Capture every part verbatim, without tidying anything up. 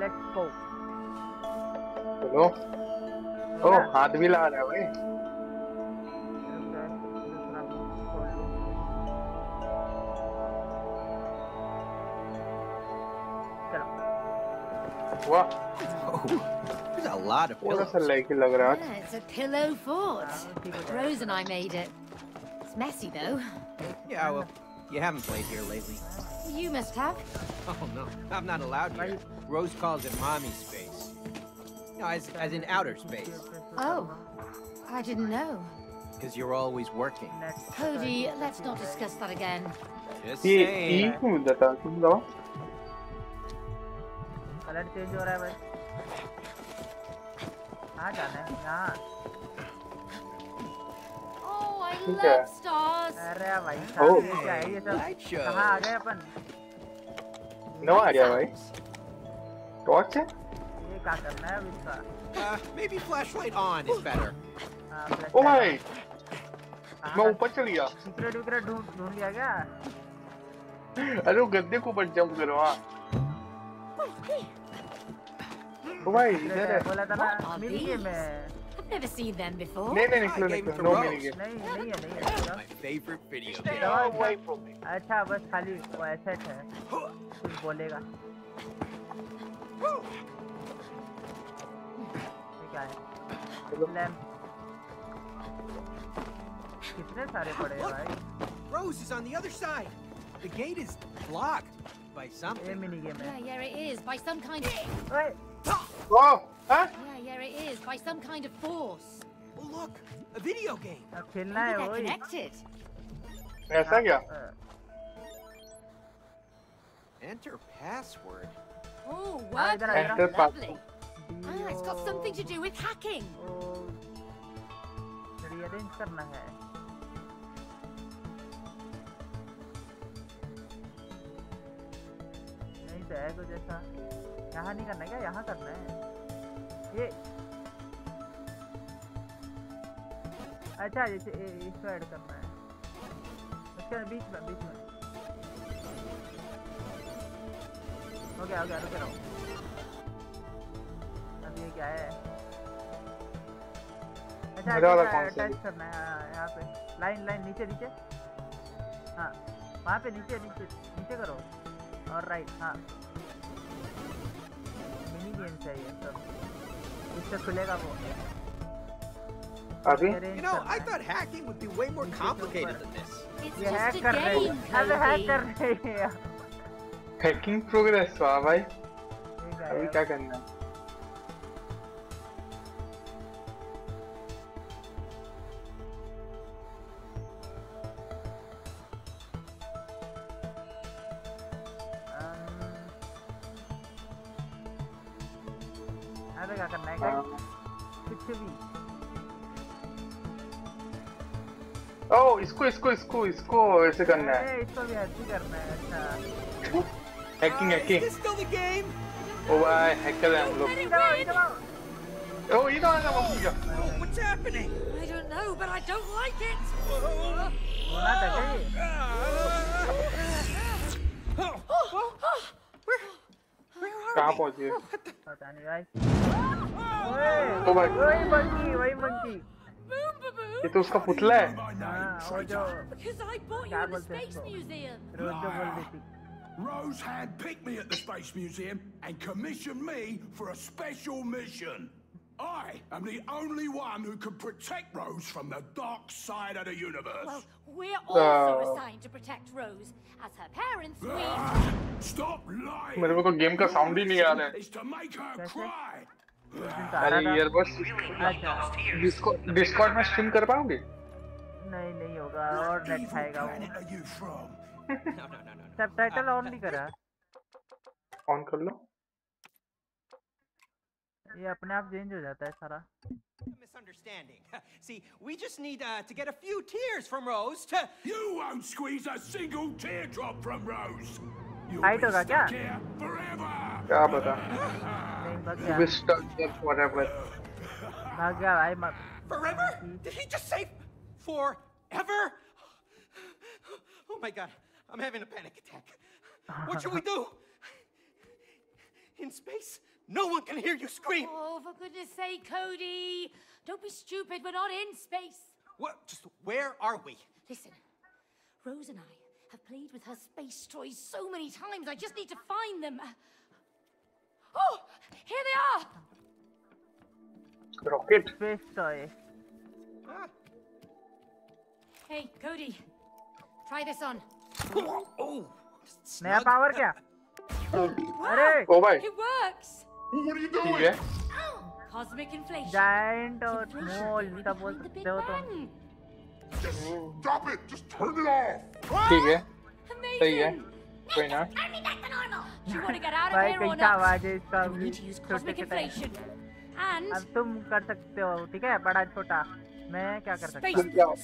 Let's go. Hello, ओ हाथ भी ला रहा है भाई। What? Oh, there's a lot of pillows. Yeah, it's a pillow fort. Rose and I made it. It's messy though. Yeah, well, you haven't played here lately. You must have. Oh no, I'm not allowed here. Rose calls it Mommy's space. No, as, as in outer space. Oh, I didn't know. Because you're always working. Cody, let's not discuss that again. Just saying. Colour change हो रहा है भाई। आ जाना है यहाँ। Oh, I love stars. अरे भाई साहब क्या है ये सब? कहाँ आ गए अपन? नो आ गया भाई। टॉर्च है? ये क्या करना है इसका? Maybe flashlight on is better. Oh my! मैं ऊपर चल गया। दूसरे दूसरे ढूंढ ढूंढ लिया क्या? अरे वो गद्दे को ऊपर जंप करो हाँ। Oh my! There. What mini game? I've never seen them before. No, no, no, no, no mini game. My favorite video game. Stay away from me. अच्छा बस खाली वो ऐसे है। कुछ बोलेगा। क्या है? लैम्प। कितने सारे पड़े हैं भाई? Rose is on the other side. The gate is locked. By something. Yeah, yeah, it is. By some kind of... Wait. Whoa! Huh? Yeah, yeah, it is. By some kind of force. Oh, look! A video game! Okay, now they're connected. Yes, I got it. Enter password. Oh, word. Enter password. Ah, it's got something to do with hacking. Oh. Rearrange करना है. है तो जैसा यहाँ नहीं करना है क्या यहाँ करना है ये अच्छा जैसे इसको ऐड करना है उसके बीच में बीच में हो गया हो गया रुक रहा हूँ अब ये क्या है अच्छा अटैच करना है यहाँ पे लाइन लाइन नीचे नीचे हाँ वहाँ पे नीचे नीचे नीचे करो और राइट हाँ मिनी गेम चाहिए सब इससे खुलेगा वो अभी you know I thought hacking would be way more complicated than this ये हैक कर रहे हैं अब हैक कर रहे हैं हैकिंग प्रोग्रेस वाह भाई अभी क्या करना क्या करना है गाइस कुछ भी ओह इसको इसको इसको इसको ऐसे करना है इसको भी ऐसे करना है अच्छा हैकिंग हैकिंग ओह भाई हैक कर रहे हैं हम लोग ओह ये तो आना मत जा what's happening I don't know but I don't like it होना था क्या कहाँ पहुँचे? पता नहीं भाई। ओए वही मंकी वही मंकी। ये तो उसका पुतला है। हाँ वो जो क्या बोलते हैं उसको? रोज जो बोल देती। Rose had picked me at the space museum and commissioned me for a special mission. I am the only one who can protect Rose from the dark side of the universe. Well, we're also assigned to protect Rose. As her parents, we... Stop lying! मेरे को game का sound ही नहीं आ रहा है। It's to make her cry. अरे यार बस Discord Discord में स्ट्रीम कर पाओगे? नहीं नहीं होगा और नेट खाएगा वो। सबटाइटल ऑन नहीं करा। ऑन कर लो। ये अपने आप चेंज हो जाता है सारा। Misunderstanding. See, we just need uh, to get a few tears from Rose to. You won't squeeze a single teardrop from Rose. You'll be stuck here forever. क्या बता? You'll be stuck here forever. भाग गया भाई मत। Forever? Did he just say forever? Oh my God, I'm having a panic attack. What should we do? In space? No one can hear you scream! Oh, for goodness sake, Cody! Don't be stupid, we're not in space! What? Just where are we? Listen, Rose and I have played with her space toys so many times, I just need to find them! Oh! Here they are! Rocket space toy. Ah. Hey, Cody. Try this on. Oh! Naya power kya? Wow. Oh boy! It works! What are you doing? Yeah. Cosmic inflation. Giant or small, you just stop it! Just turn it off! Okay. Amazing! Why not? Turn me back to normal! Do you want to get out of here or not? You need to use cosmic inflation. And... अब तुम कर सकते हो, ठीक है? बड़ा छोटा। मैं क्या कर सकता हूँ?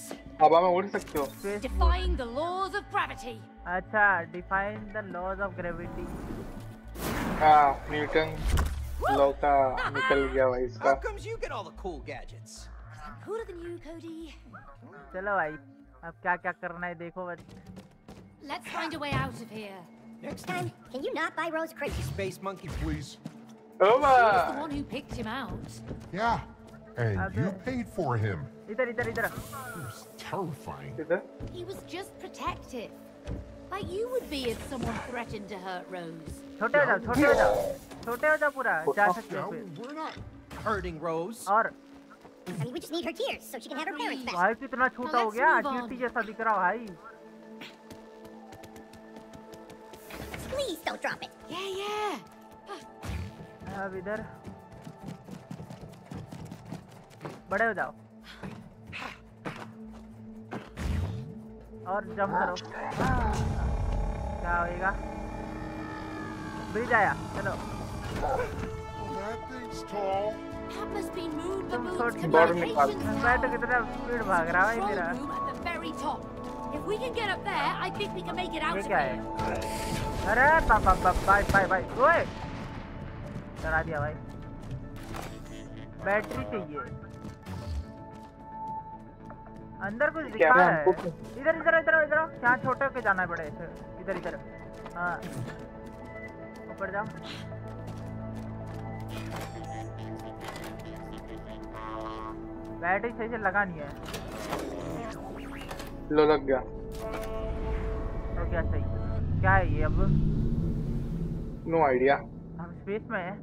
अब मैं उड़ सकते हो। Defying the laws of gravity. अच्छा, defying the laws of gravity. हाँ, न्यूटन लॉ का निकल गया भाई इसका। How comes you get all the cool gadgets? I'm cooler than you, Cody. चलो भाई, अब क्या क्या करना है देखो बस। Let's find a way out of here. Next time, can you not buy Rose Christmas? Space monkey, please. Oh my! He was the one who picked him out. Yeah. And uh, you paid for him. Idhar, idhar, idhar. It was terrifying. Idhar? He was just protective. Like you would be if someone threatened to hurt Rose. Chote ho jao, chote ho jao. Chote ho jao pura. Ja sakte ho. We're not hurting Rose. Aur I mean, we just need her tears so she can have her parents back. Bhai kitna chota ho gaya, cutie jaisa dikh raha bhai. Please don't drop it. Yeah, yeah. अब इधर बड़े हो जाओ और jump करो। क्या होएगा? Bridge आया, चलो। तुम छोटी बॉर्डर निकाल। मैं तो कितना स्पीड भाग रहा है मेरा। क्या है? अरे बाप बाप बाप बाय बाय बाय ओए करा दिया भाई। बैटरी चाहिए। अंदर कुछ दिखा रहा है। इधर इधर इधर इधर यहाँ छोटे होके जाना है बड़े इधर इधर हाँ ऊपर जाओ। बैटरी सही से लगा नहीं है। लो लग गया। तो क्या सही क्या है ये अब? No idea. हम स्पेस में हैं।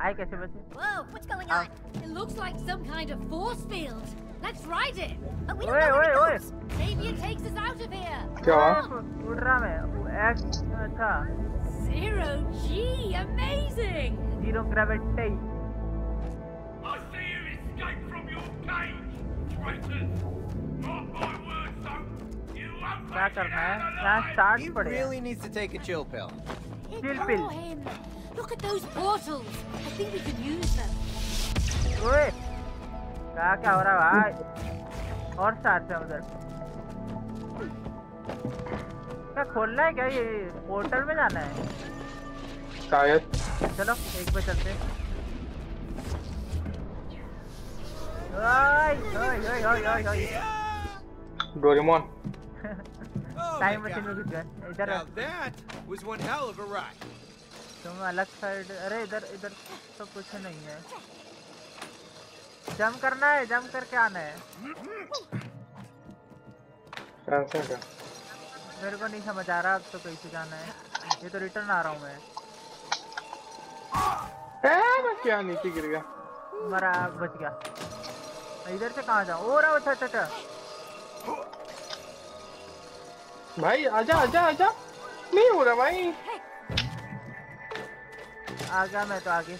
आए कैसे बचे? Whoa, what's going on? It looks like some kind of force field. Let's ride it. But we don't know where it goes. Maybe it takes us out of here. क्या? उड़ रहा मैं। X अच्छा। Zero G, amazing. Zero gravity. I see you escape from your cage, traitors. Not my word. क्या करना है? यहाँ start पड़ेगा। He really needs to take a chill pill. Chill pill. Look at those portals. I think we could use them. ओए, क्या क्या हो रहा है भाई? और स्टार्ट है उधर। क्या खोलना है क्या ये पोर्टल में जाना है? शायद। चलो एक पे चलते हैं। ओए ओए ओए ओए ओए। डोरेमोन। टाइम मशीन में घुस गए इधर। तुम अलग साइड अरे इधर इधर तो कुछ नहीं है। जंप करना है जंप करके आना है। मेरे को नहीं समझ आ रहा अब तो कैसे जाना है। ये तो रिटर्न आ रहा हूँ मैं। मैं क्या नीचे गिर गया। मरा बच गया। इधर से कहाँ जाओ? ओ रहा अच्छा अच्छा भाई आजा आजा आजा नहीं हो रहा भाई। आ गया मैं तो आगे।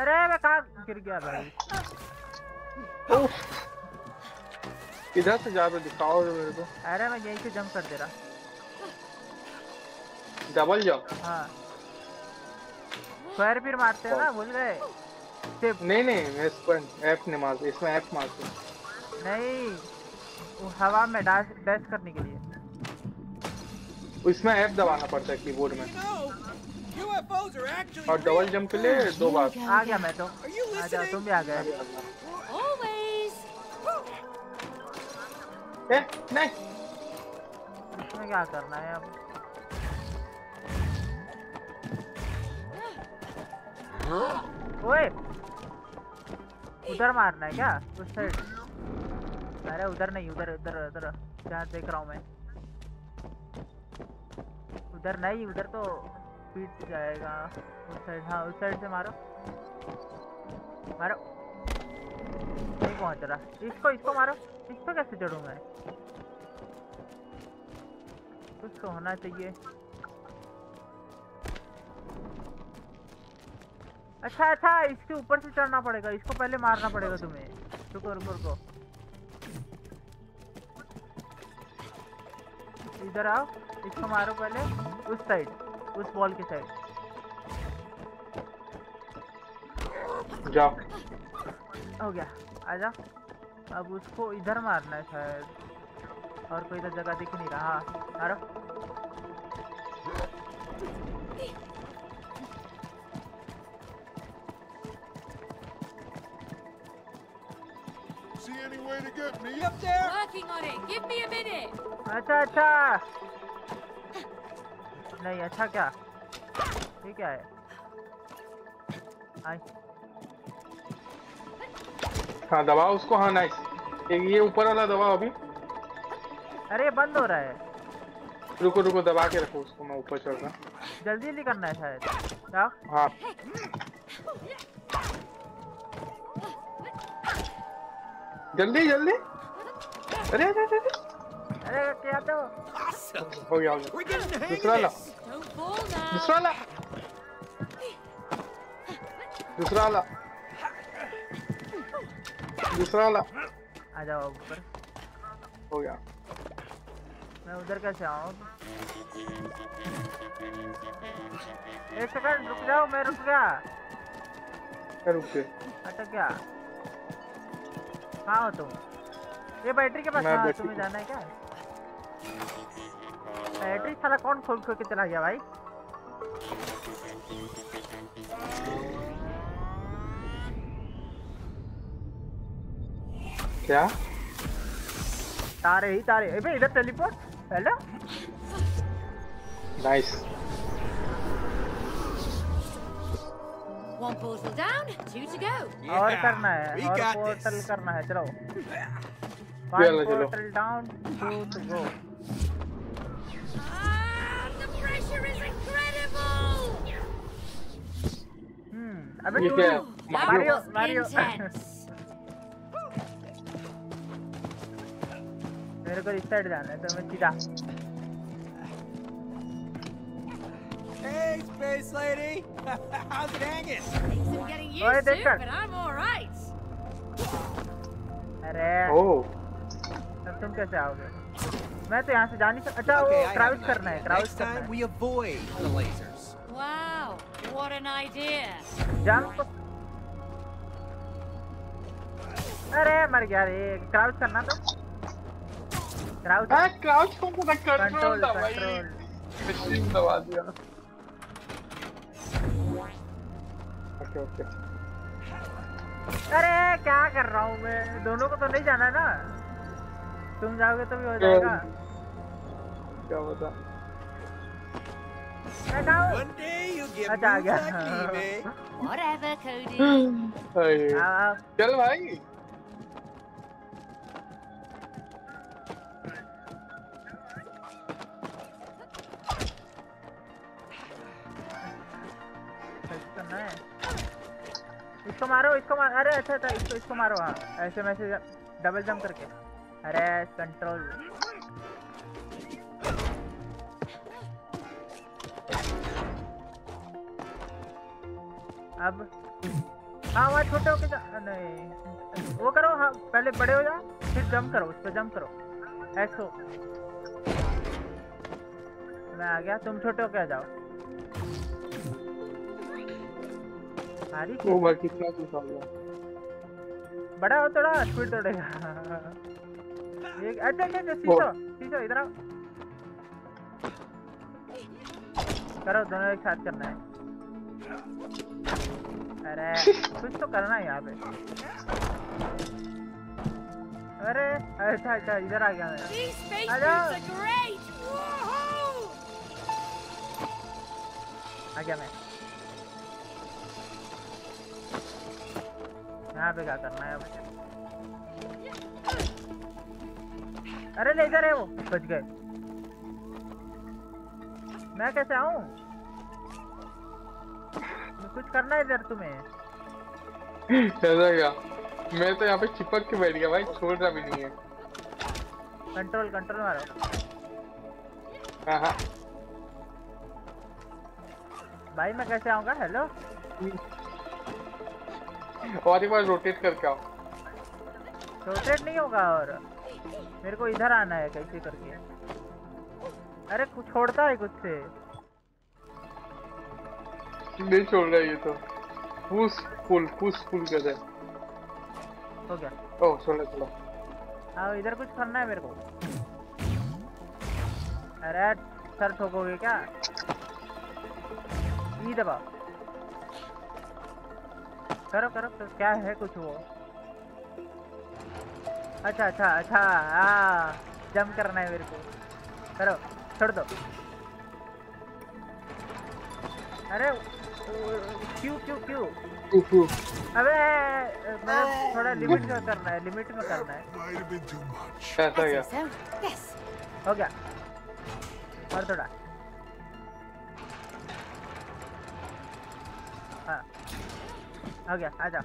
अरे मैं कहाँ गिर गया भाई? इधर से जा रहा दिखाओ मेरे को। अरे मैं यहीं से जंप कर दे रहा। Double jump. हाँ स्क्वायर फिर मारते हैं ना भूल गए? नहीं नहीं स्क्वायर एफ नहीं मारते इसमें एफ मारते हैं। नहीं हवा में डैश डैश करने के लिए इसमें एफ दबाना पड़ता है कीबोर्ड में। और डबल जंप के लिए दो बार। आ गया मैं तो। आ जाओ तुम भी आ गए। नहीं इसमें क्या करना है अब? ओए उधर मारना है क्या उस साइड? अरे उधर नहीं, उधर उधर उधर जहाँ देख रहा हूँ मैं, उधर नहीं, उधर तो पीट जाएगा। उस साइड, हाँ उस साइड से मारो मारो। नहीं पहुँच रहा। इसको इसको मारो। इस पर कैसे चढ़ूँ मैं? कुछ तो होना चाहिए। अच्छा अच्छा इसके ऊपर से चढ़ना पड़ेगा, इसको पहले मारना पड़ेगा तुम्हें। रुको रुको रुको, इधर आओ, इसको मारो पहले। उस साइड, उस बॉल की साइड जाओ। हो गया, आजा। अब उसको इधर मारना है शायद, और कोई इधर जगह दिख नहीं रहा। हाँ मारो। अच्छा अच्छा नहीं, अच्छा क्या ये क्या है? हाँ दबाओ उसको। हाँ नाइस, ये ऊपर वाला दबाओ अभी। अरे बंद हो रहा है। रुको रुको, दबा के रखो उसको, मैं ऊपर चढ़ रहा हूँ। जल्दी जल्दी करना है शायद क्या? हाँ जल्दी जल्दी। अरे अरे अरे अरे क्या तो हो गया। दूसरा ला, दूसरा ला, दूसरा ला, दूसरा ला। आ जाओ ऊपर। हो गया। मैं उधर कैसे आऊँ? एक सेकंड रुक जाओ, मैं रुक गया। रुक गए? अटक गया। कहाँ हो तुम? ये बैटरी के पास हाँ, तुम्हें जाना है क्या? बैटरी साला कौन खोल खोल के चला गया भाई? क्या तारे ही तारे। अबे इधर टेलीपोर्ट पहले। Nice. One portal down, two to go. Yeah, और करना है, और पोर्टल करना है। चलो one portal down, two to go. Ah, the pressure is incredible. Hmm, अबे तू मारियो मारियो। मेरे को इस साइड जाना है तो मैं सीधा। Hey, space lady. How's it hanging? Things are getting used to, but I'm all right. अरे। Oh. तब तुम कैसे आओगे? मैं तो यहाँ से जा नहीं सकता। अच्छा वो क्राउच करना है, क्राउच करना है। Next time we avoid the lasers. Wow, what an idea. Jump. अरे मर गया रे। क्राउच करना था। क्राउच। हाँ क्राउच को पूरा कंट्रोल था भाई। मशीन दबा दिया। Okay okay. अरे क्या कर रहा हूँ मैं? दोनों को तो नहीं जाना ना, तुम जाओगे तो भी हो जाएगा। क्या बता? अच्छा आ गया। चल भाई इसको मारो, इसको मारो। अरे अच्छा था, इसको इसको मारो। हाँ ऐसे में से डबल जंप करके। अरे कंट्रोल। अब हाँ वहाँ छोटे होके जा, नहीं वो करो। हाँ पहले बड़े हो जाओ, फिर जंप करो, उस पर जंप करो। ऐसो मैं आ गया, तुम छोटे होके आ जाओ। कितना हो गया? बड़ा हो थोड़ा, स्पीड तोड़ेगा। अच्छा अच्छा सीसो सीसो इधर आओ। करो दोनों एक साथ करना है। अरे कुछ तो करना है यहाँ पे। अरे अच्छा अच्छा इधर आ गया मैं। आ गया मैं। यहाँ पे क्या करना है मुझे? अरे ले जा रहे वो, बच गए। मैं कैसे आऊँ? कुछ करना है इधर तुम्हें। ऐसा क्या? मैं तो यहाँ पे चिपक के बैठ गया भाई, छोड़ रहा भी नहीं है। कंट्रोल कंट्रोल मारो। हाँ हाँ भाई मैं कैसे आऊँगा? हेलो और एक बार रोटेट करके आओ। रोटेट नहीं होगा और मेरे को इधर आना है कैसे करके। अरे कुछ छोड़ता है कुछ से नहीं छोड़ रहा है ये तो। पुश पुल पुश पुल कर दे। हो गया। ओह छोड़ो छोड़ो। हाँ इधर कुछ करना है मेरे को। अरे सर ठोकोगे क्या? ये दबाओ। करो करो तो क्या है कुछ वो। अच्छा अच्छा अच्छा हाँ जंप करना है मेरे को। करो छोड़ दो। अरे क्यों क्यों क्यों अबे मैं थोड़ा लिमिट में करना है लिमिट में करना है हो गया हो गया और थोड़ा हाँ हो गया। आजा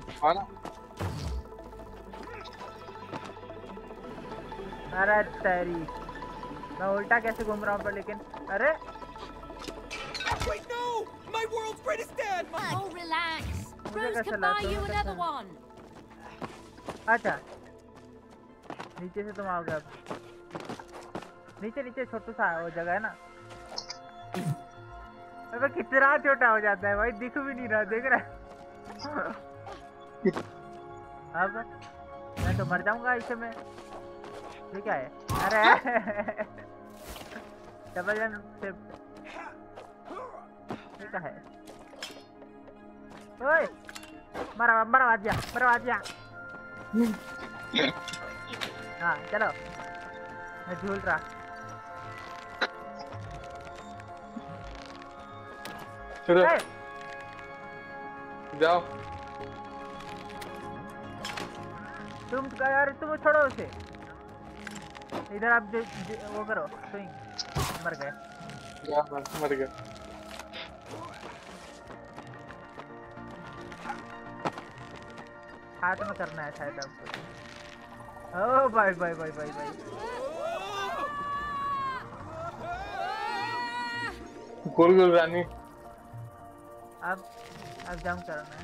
अरे तेरी मैं उल्टा कैसे घूम रहा हूँ पर लेकिन अरे Wait, no! My world's greatest dad! My... Oh, relax. Rose can buy you another one. अच्छा। नीचे से तुम आओगे अब। नीचे नीचे छोटू सा वो जगह है ना। अबे कितना छोटा हो जाता है भाई, दिख भी नहीं रहा, देख रहा है। अब मैं तो मर जाऊंगा इससे मैं। ये क्या है? अरे डबल जंप से है। ओए, मरा मरा दिया, मरा दिया। हाँ चलो, मैं झूल रहा। चलो, जाओ। तुम यार तुम छोड़ो उसे। इधर आप दे, दे, वो करो, स्विंग। मर गए। क्या मर मर गए? हाथ में करना है शायद आपको। ओ भाई भाई भाई भाई भाई गोल गोल रानी। अब अब जंप करना है।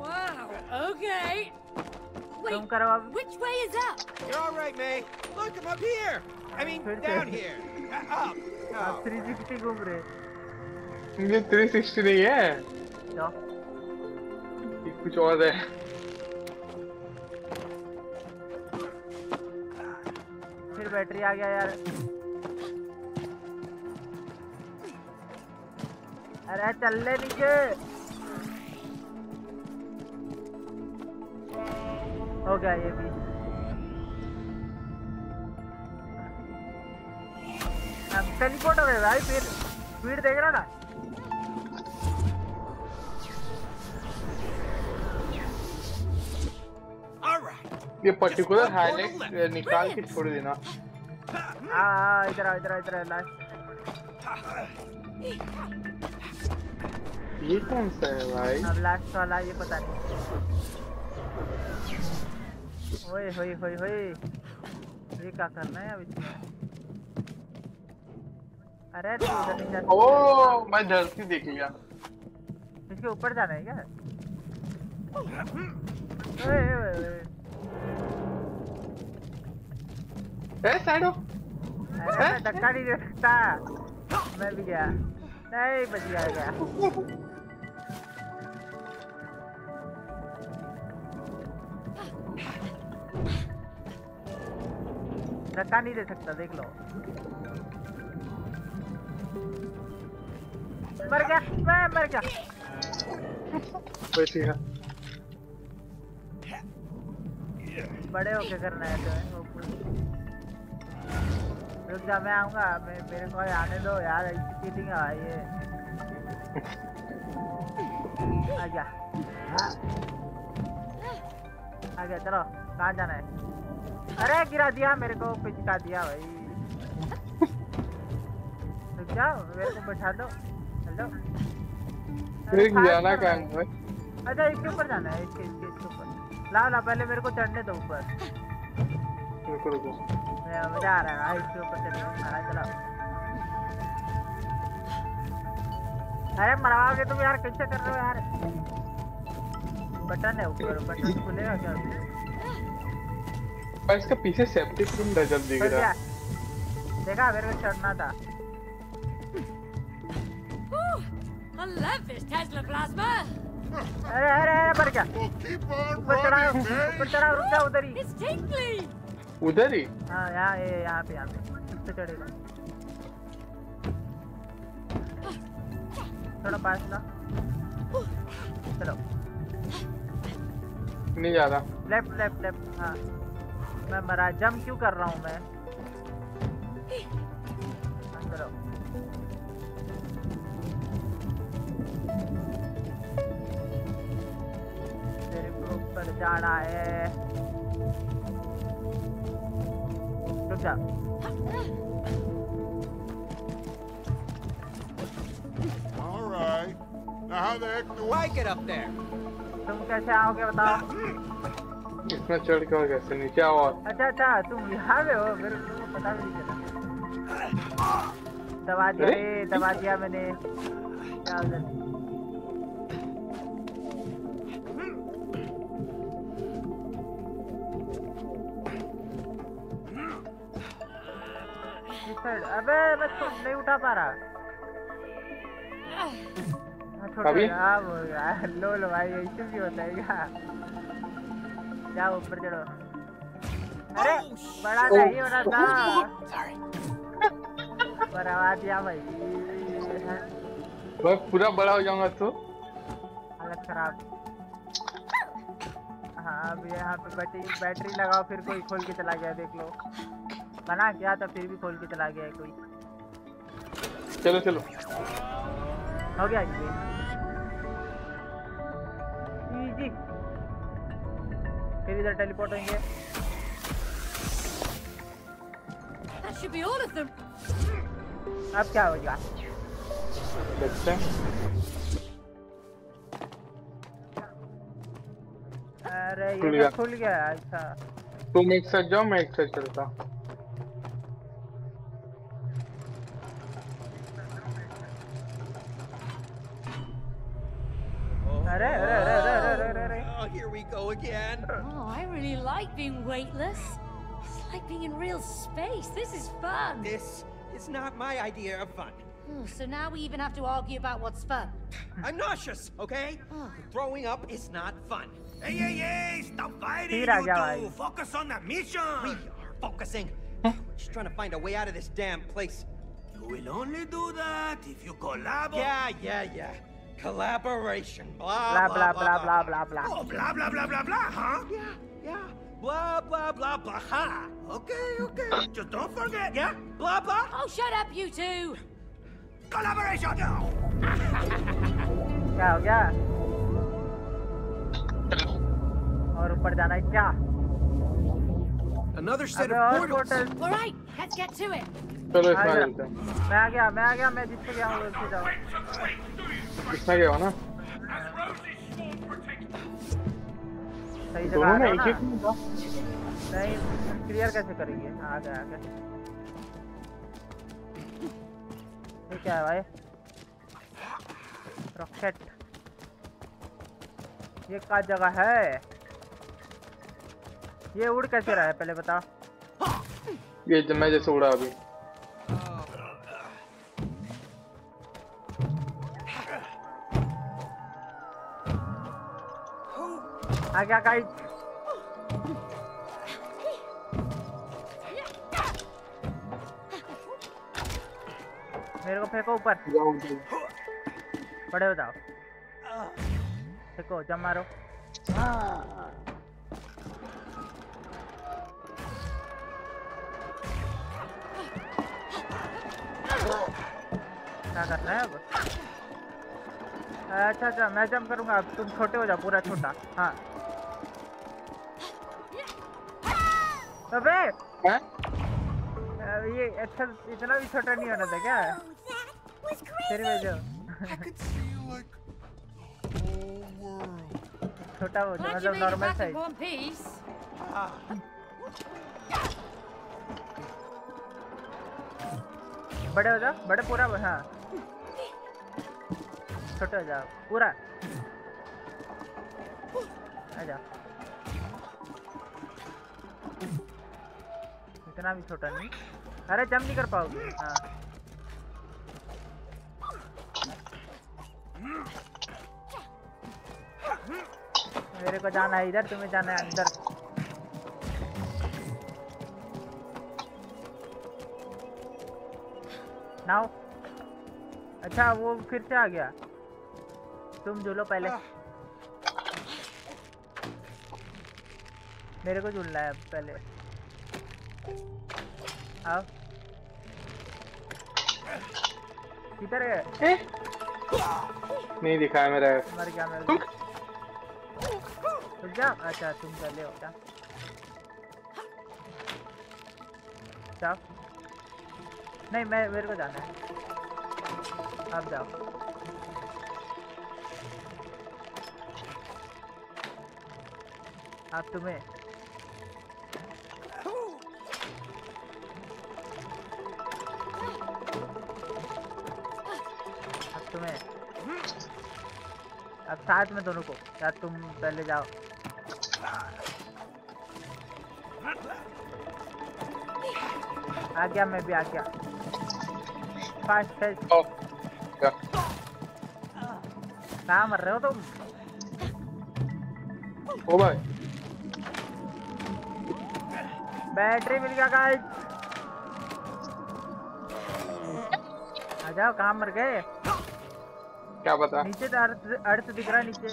वाओ ओके तुम करो अब। Which way is up? You're all right, May. Look, I'm up here. I mean down here. Up. आप तीन सौ साठ घूम रहे। ये तीन सौ साठ नहीं है। तो कुछ और है। फिर बैटरी आ गया यार। अरे चल ले नीचे। हो गया ये भी। अब टेलीपोर्ट हो गए भाई। फिर स्पीड देख रहा ना। ये पर्टिकुलर हाईलाइट निकाल के छोड़ देना। हाँ इधर आओ इधर इधर लास्ट। ये कौन सा है भाई? अब लास्ट वाला ये पता नहीं। ओए होए होए होए ये क्या करना है अब इसमें? अरे तू इधर नहीं जाता। ओह मैं धरती देख लिया। इसके ऊपर जाना है क्या? ओए ओए ए साइड हो। अरे मैं धक्का नहीं दे सकता। मैं भी गया। नहीं बच गया गया। धक्का नहीं दे सकता देख लो। मर गया मैं मर गया। बैठिएगा। बड़े होके करना है तो रुक जा, मैं आऊंगा, मेरे को आने दो यार, ऐसी फीलिंग है ये। आजा आजा, चलो कहाँ जाना है। अरे गिरा दिया मेरे को, पिचका दिया भाई। रुक जाओ, मेरे को बैठा दो, चलो ठीक जाना काम है। अच्छा इसके ऊपर जाना है, इसके इसके इसके ऊपर ला ला, पहले मेरे को चढ़ने दो ऊपर। रुको रुको, मैं मजा आ रहा है इसके ऊपर चढ़ने में। मारा चला, अरे मराओगे तुम यार, कैसे कर रहे हो यार। बटन है ऊपर, बटन खुलेगा क्या और इसका पीछे सेप्टिक रूम गजब दिख रहा है। देखा, मेरे को चढ़ना था। I love this Tesla plasma. अरे अरे अरे मर गया। ऊपर चढ़ा, ऊपर चढ़ा, रुक जा उधर ही। उधर ही? हाँ यहाँ, ये यहाँ पे, यहाँ पे चढ़ेगा। थोड़ा पास ना। चलो। नहीं जा रहा। Left left left. हाँ। मैं मरा, जंप क्यों कर रहा हूँ मैं? चलो। पर जाना है, रुक जा। All right. Now how the heck do I get up there? तुम कैसे आओगे बताओ? इसमें चढ़ के और कैसे नीचे आओ? अच्छा अच्छा, तुम यहाँ पे हो, मेरे को पता भी नहीं चला। दबा दिया, दबा दिया मैंने। क्या जल्दी साइड। अबे मैं नहीं उठा पा रहा, कभी लो लो भाई, ऐसे भी होता है क्या? जाओ ऊपर चढ़ो। अरे बड़ा नहीं होना था, पर आवाज दिया भाई। मैं पूरा बड़ा हो जाऊंगा तो हालत खराब। हाँ अब यहाँ पे बैटरी बैटरी लगाओ, फिर कोई खोल के चला गया, देख लो। मना किया था फिर भी खोल के चला गया है कोई। चलो चलो, हो गया इजी। फिर इधर टेलीपोर्ट होंगे। अब क्या होगा देखते हैं। अरे ये खुल गया। अच्छा तुम एक साथ जाओ, मैं एक साथ चलता। अरे अरे अरे अरे अरे अरे। Oh, here we go again. Oh, I really like being weightless. It's like being in real space. This is fun. This is not my idea of fun. Oh, so now we even have to argue about what's fun. I'm nauseous, okay? Oh. Throwing up is not fun. Hey, hey, hey! Stop fighting, you two. Focus on the mission. We are focusing. We're just trying to find a way out of this damn place. You will only do that if you collaborate. Yeah, yeah, yeah. Collaboration. Blah blah blah blah blah blah. Oh, blah blah blah blah blah, huh? Yeah, yeah. Blah blah blah blah. Ha. Okay, okay. Just don't forget, yeah. Blah blah. Oh, shut up, you two. Collaboration. क्या हो गया? और ऊपर जाना है क्या? Another set of portals. All right, let's get to it. चलो इसमें चलते हैं। मैं आ गया, मैं आ गया, मैं जिससे गया हूँ उससे जाओ। इसमें क्या हो ना, सही जगह है ना? नहीं क्लियर कैसे करेंगे? आ गया आ गया। ये क्या है भाई? रॉकेट। ये क्या जगह है? ये उड़ कैसे रहा है पहले बताओ। ये मैं जैसे उड़ा अभी। आ गया गाइस। मेरे को फेंको ऊपर। बड़े बताओ, फेंको, जम मारो। क्या करना है अब। अच्छा अच्छा मैं जंप करूंगा, अब तुम छोटे हो जाओ, पूरा छोटा। हाँ अबे ये अच्छा इतना भी छोटा नहीं होना था क्या? फिर छोटा हो जाए मतलब नॉर्मल साइज। बड़े हो जाओ, बड़े पूरा। हाँ छोटे हो जाओ पूरा। अच्छा इतना भी छोटा नहीं, अरे जंप नहीं कर पाओगे। हाँ मेरे को जाना है इधर, तुम्हें जाना है अंदर। नाउ अच्छा वो फिर से आ गया, तुम झूलो पहले, मेरे को झूलना है पहले। आओ किधर है? नहीं दिखाया मेरा। मर गया मेरा। तुम जा। अच्छा तुम पहले हो जा। जाओ नहीं मैं, मेरे को जाना है, आप जाओ। आप तुम्हें अब साथ में दोनों को, या तुम पहले जाओ। आ गया मैं भी, आ गया। फास्ट फास्ट कहाँ मर रहे हो तुम? ओ भाई बैटरी मिल गया गाइस। आ जाओ, कहाँ मर गए क्या पता? नीचे तो अर्थ, अर्थ दिख रहा है नीचे।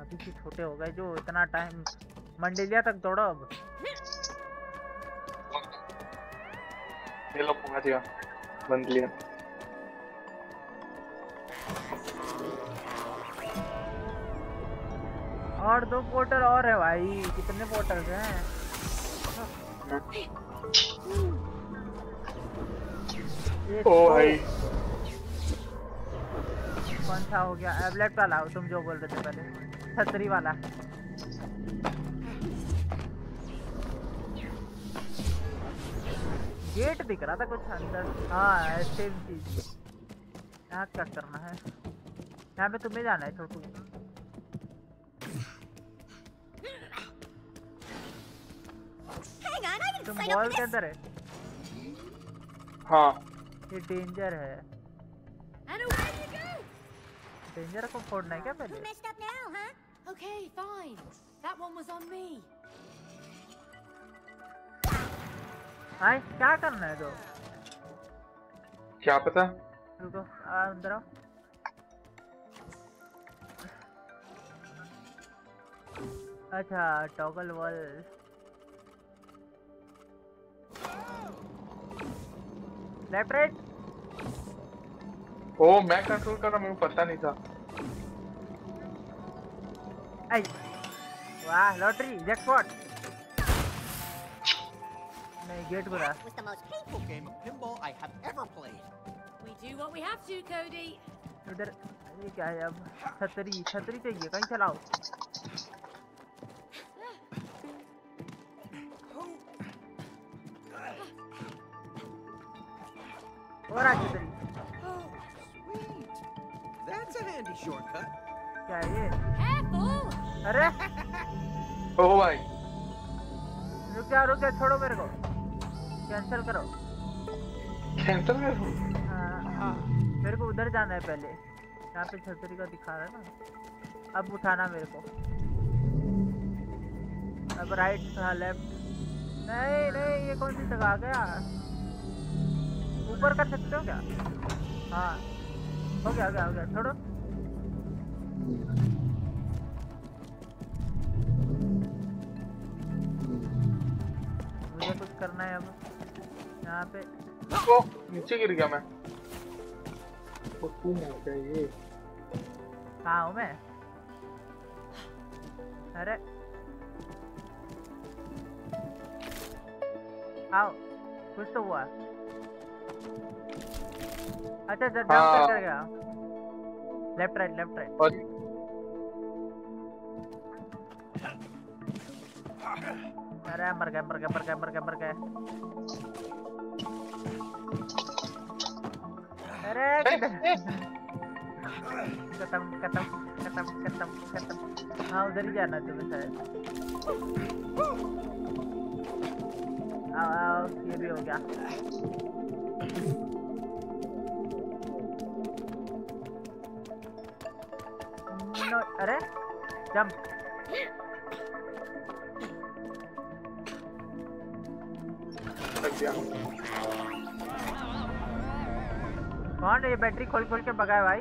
अभी तो छोटे हो गए जो इतना टाइम मंडेलिया तक दौड़ो। अब ये लो पहुंच गया मंडेलिया। और दो पोर्टल और है भाई, कितने पोर्टल हैं? ओ भाई कौन सा हो गया? एबलेट वाला हो, तुम जो बोल रहे थे पहले, छतरी वाला। गेट दिख रहा था कुछ अंदर। हाँ सेम चीज। यहाँ क्या करना है? यहाँ पे तुम्हें जाना है छोटू। तुम बॉल के अंदर है। हाँ ये डेंजर है, डेंजर को फोड़ना है क्या पहले? हाय क्या करना है? तो क्या पता, रुको अंदर आओ। अच्छा टॉगल वॉल। Left right. ओ मैं कंट्रोल कर रहा, मुझे पता नहीं था। आई वाह लॉटरी जैकपॉट। नहीं गेट बुरा। It was the most painful game of pinball I have ever played. We do what we have to, Cody. उधर ये क्या है अब? छतरी, छतरी चाहिए, कहीं चलाओ। और आगे क्या है ये? अरे ओ भाई रुक जा, रुक जा, छोड़ो मेरे को, कैंसिल करो, कैंसिल करो। हाँ मेरे को उधर जाना है पहले, यहाँ पे छतरी का दिखा रहा है ना। अब उठाना मेरे को, अब राइट था लेफ्ट। नहीं नहीं ये कौन सी जगह आ गया? ऊपर कर सकते हो क्या? हाँ हो गया हो गया हो गया, छोड़ो। करना है अब यहाँ पे। ओ, नीचे गिर गया मैं। वो तू है ये। कहाँ हूँ मैं? अरे आओ, कुछ तो हुआ। अच्छा अच्छा जंप कर गया। Left right left right. अरे मर गए मर गए मर गए मर गए मर गए। अरे खत्म खत्म खत्म खत्म खत्म। हाँ उधर ही जाना तुम्हें शायद। आओ आओ ये भी हो गया। नो अरे जंप। कौन ये बैटरी खोल खोल के भगाए भाई?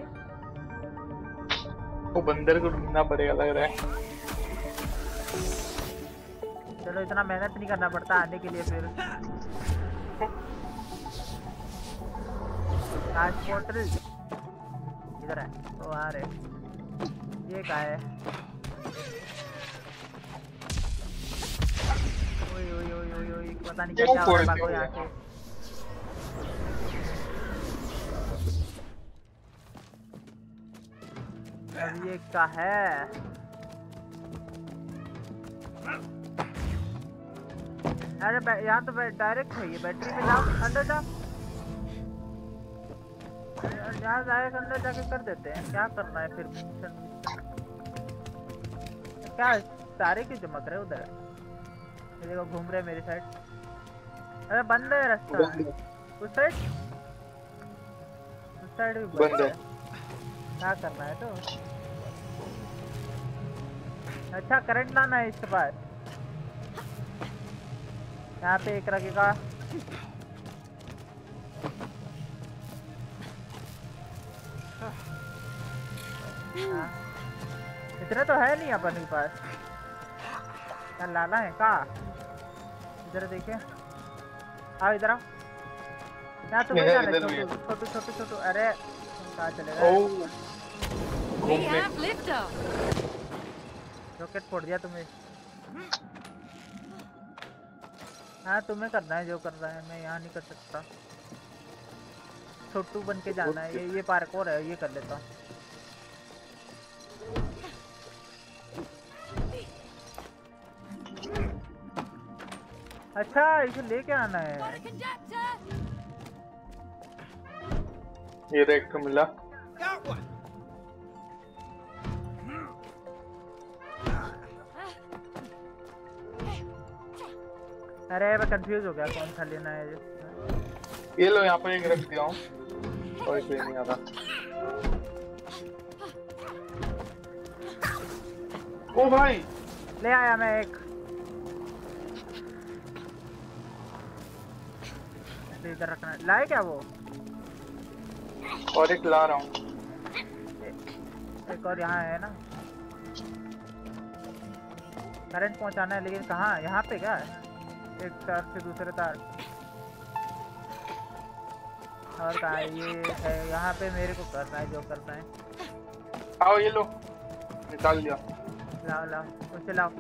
वो बंदर को ढूंढना पड़ेगा लग रहा है। चलो इतना मेहनत नहीं करना पड़ता आने के लिए। फिर ट्रांसपोर्टर इधर है तो आ रहे। ये कहाँ है? ओए ओए ओए ओए ओए पता नहीं क्या हो रहा है यहाँ पे। अब ये क्या है? अरे यहाँ तो डायरेक्ट है ये। बैटरी में जाओ अंदर जाओ। यहाँ डायरेक्ट अंदर जाके कर देते हैं। क्या करना है फिर? क्या तारे क्यों चमक रहे उधर? ये देखो घूम रहे मेरी साइड। अरे बंद है रास्ता। उस साइड उस साइड भी बंद है। क्या करना है तो? अच्छा करंट लाना है इसके पास। यहाँ पे एक रखेगा। इतना तो है नहीं अपन के पास। क्या लाना है का? इधर देखिए। आओ इधर आओ। यहाँ तो छोटू छोटू छोटू। अरे कहाँ चले गए? रॉकेट फोड़ दिया तुम्हें। हाँ तुम्हें करना है जो करना है। मैं यहाँ नहीं कर सकता। छोटू बन के जाना है। ये ये पार्कोर है ये कर लेता हूँ। अच्छा इसे लेके आना है। ये रेक तो मिला। अरे मैं कंफ्यूज हो गया कौन सा लेना है। ये लो यहाँ पर एक रख दिया हूँ। कोई पे नहीं आता। ओ भाई ले आया मैं एक। इधर रखना लाए क्या वो? और एक ला रहा हूँ। एक और यहाँ है ना। करंट पहुँचाना है लेकिन कहाँ? यहाँ पे क्या है? एक तार से दूसरे तार। और कहा ये है यहाँ पे। मेरे को करना है जो करना है। आओ ये लो निकाल लिया। लाओ लाओ उसे लाओ।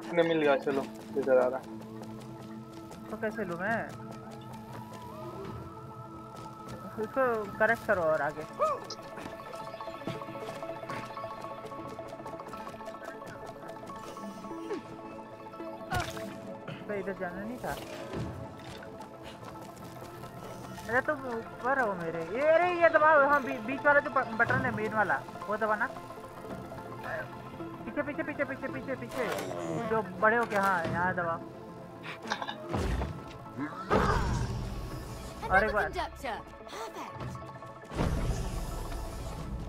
इसने मिल गया। चलो इधर आ रहा। तो कैसे लूँ मैं उसको? करेक्ट करो और आगे। इधर जाना नहीं था। अरे तुम ऊपर हो मेरे। ये अरे ये दबाओ। हाँ बी, बीच वाला जो बटन है मेन वाला वो दबाना। पीछे पीछे पीछे पीछे पीछे पीछे जो बड़े हो के। हाँ यहाँ दबाओ। और एक बार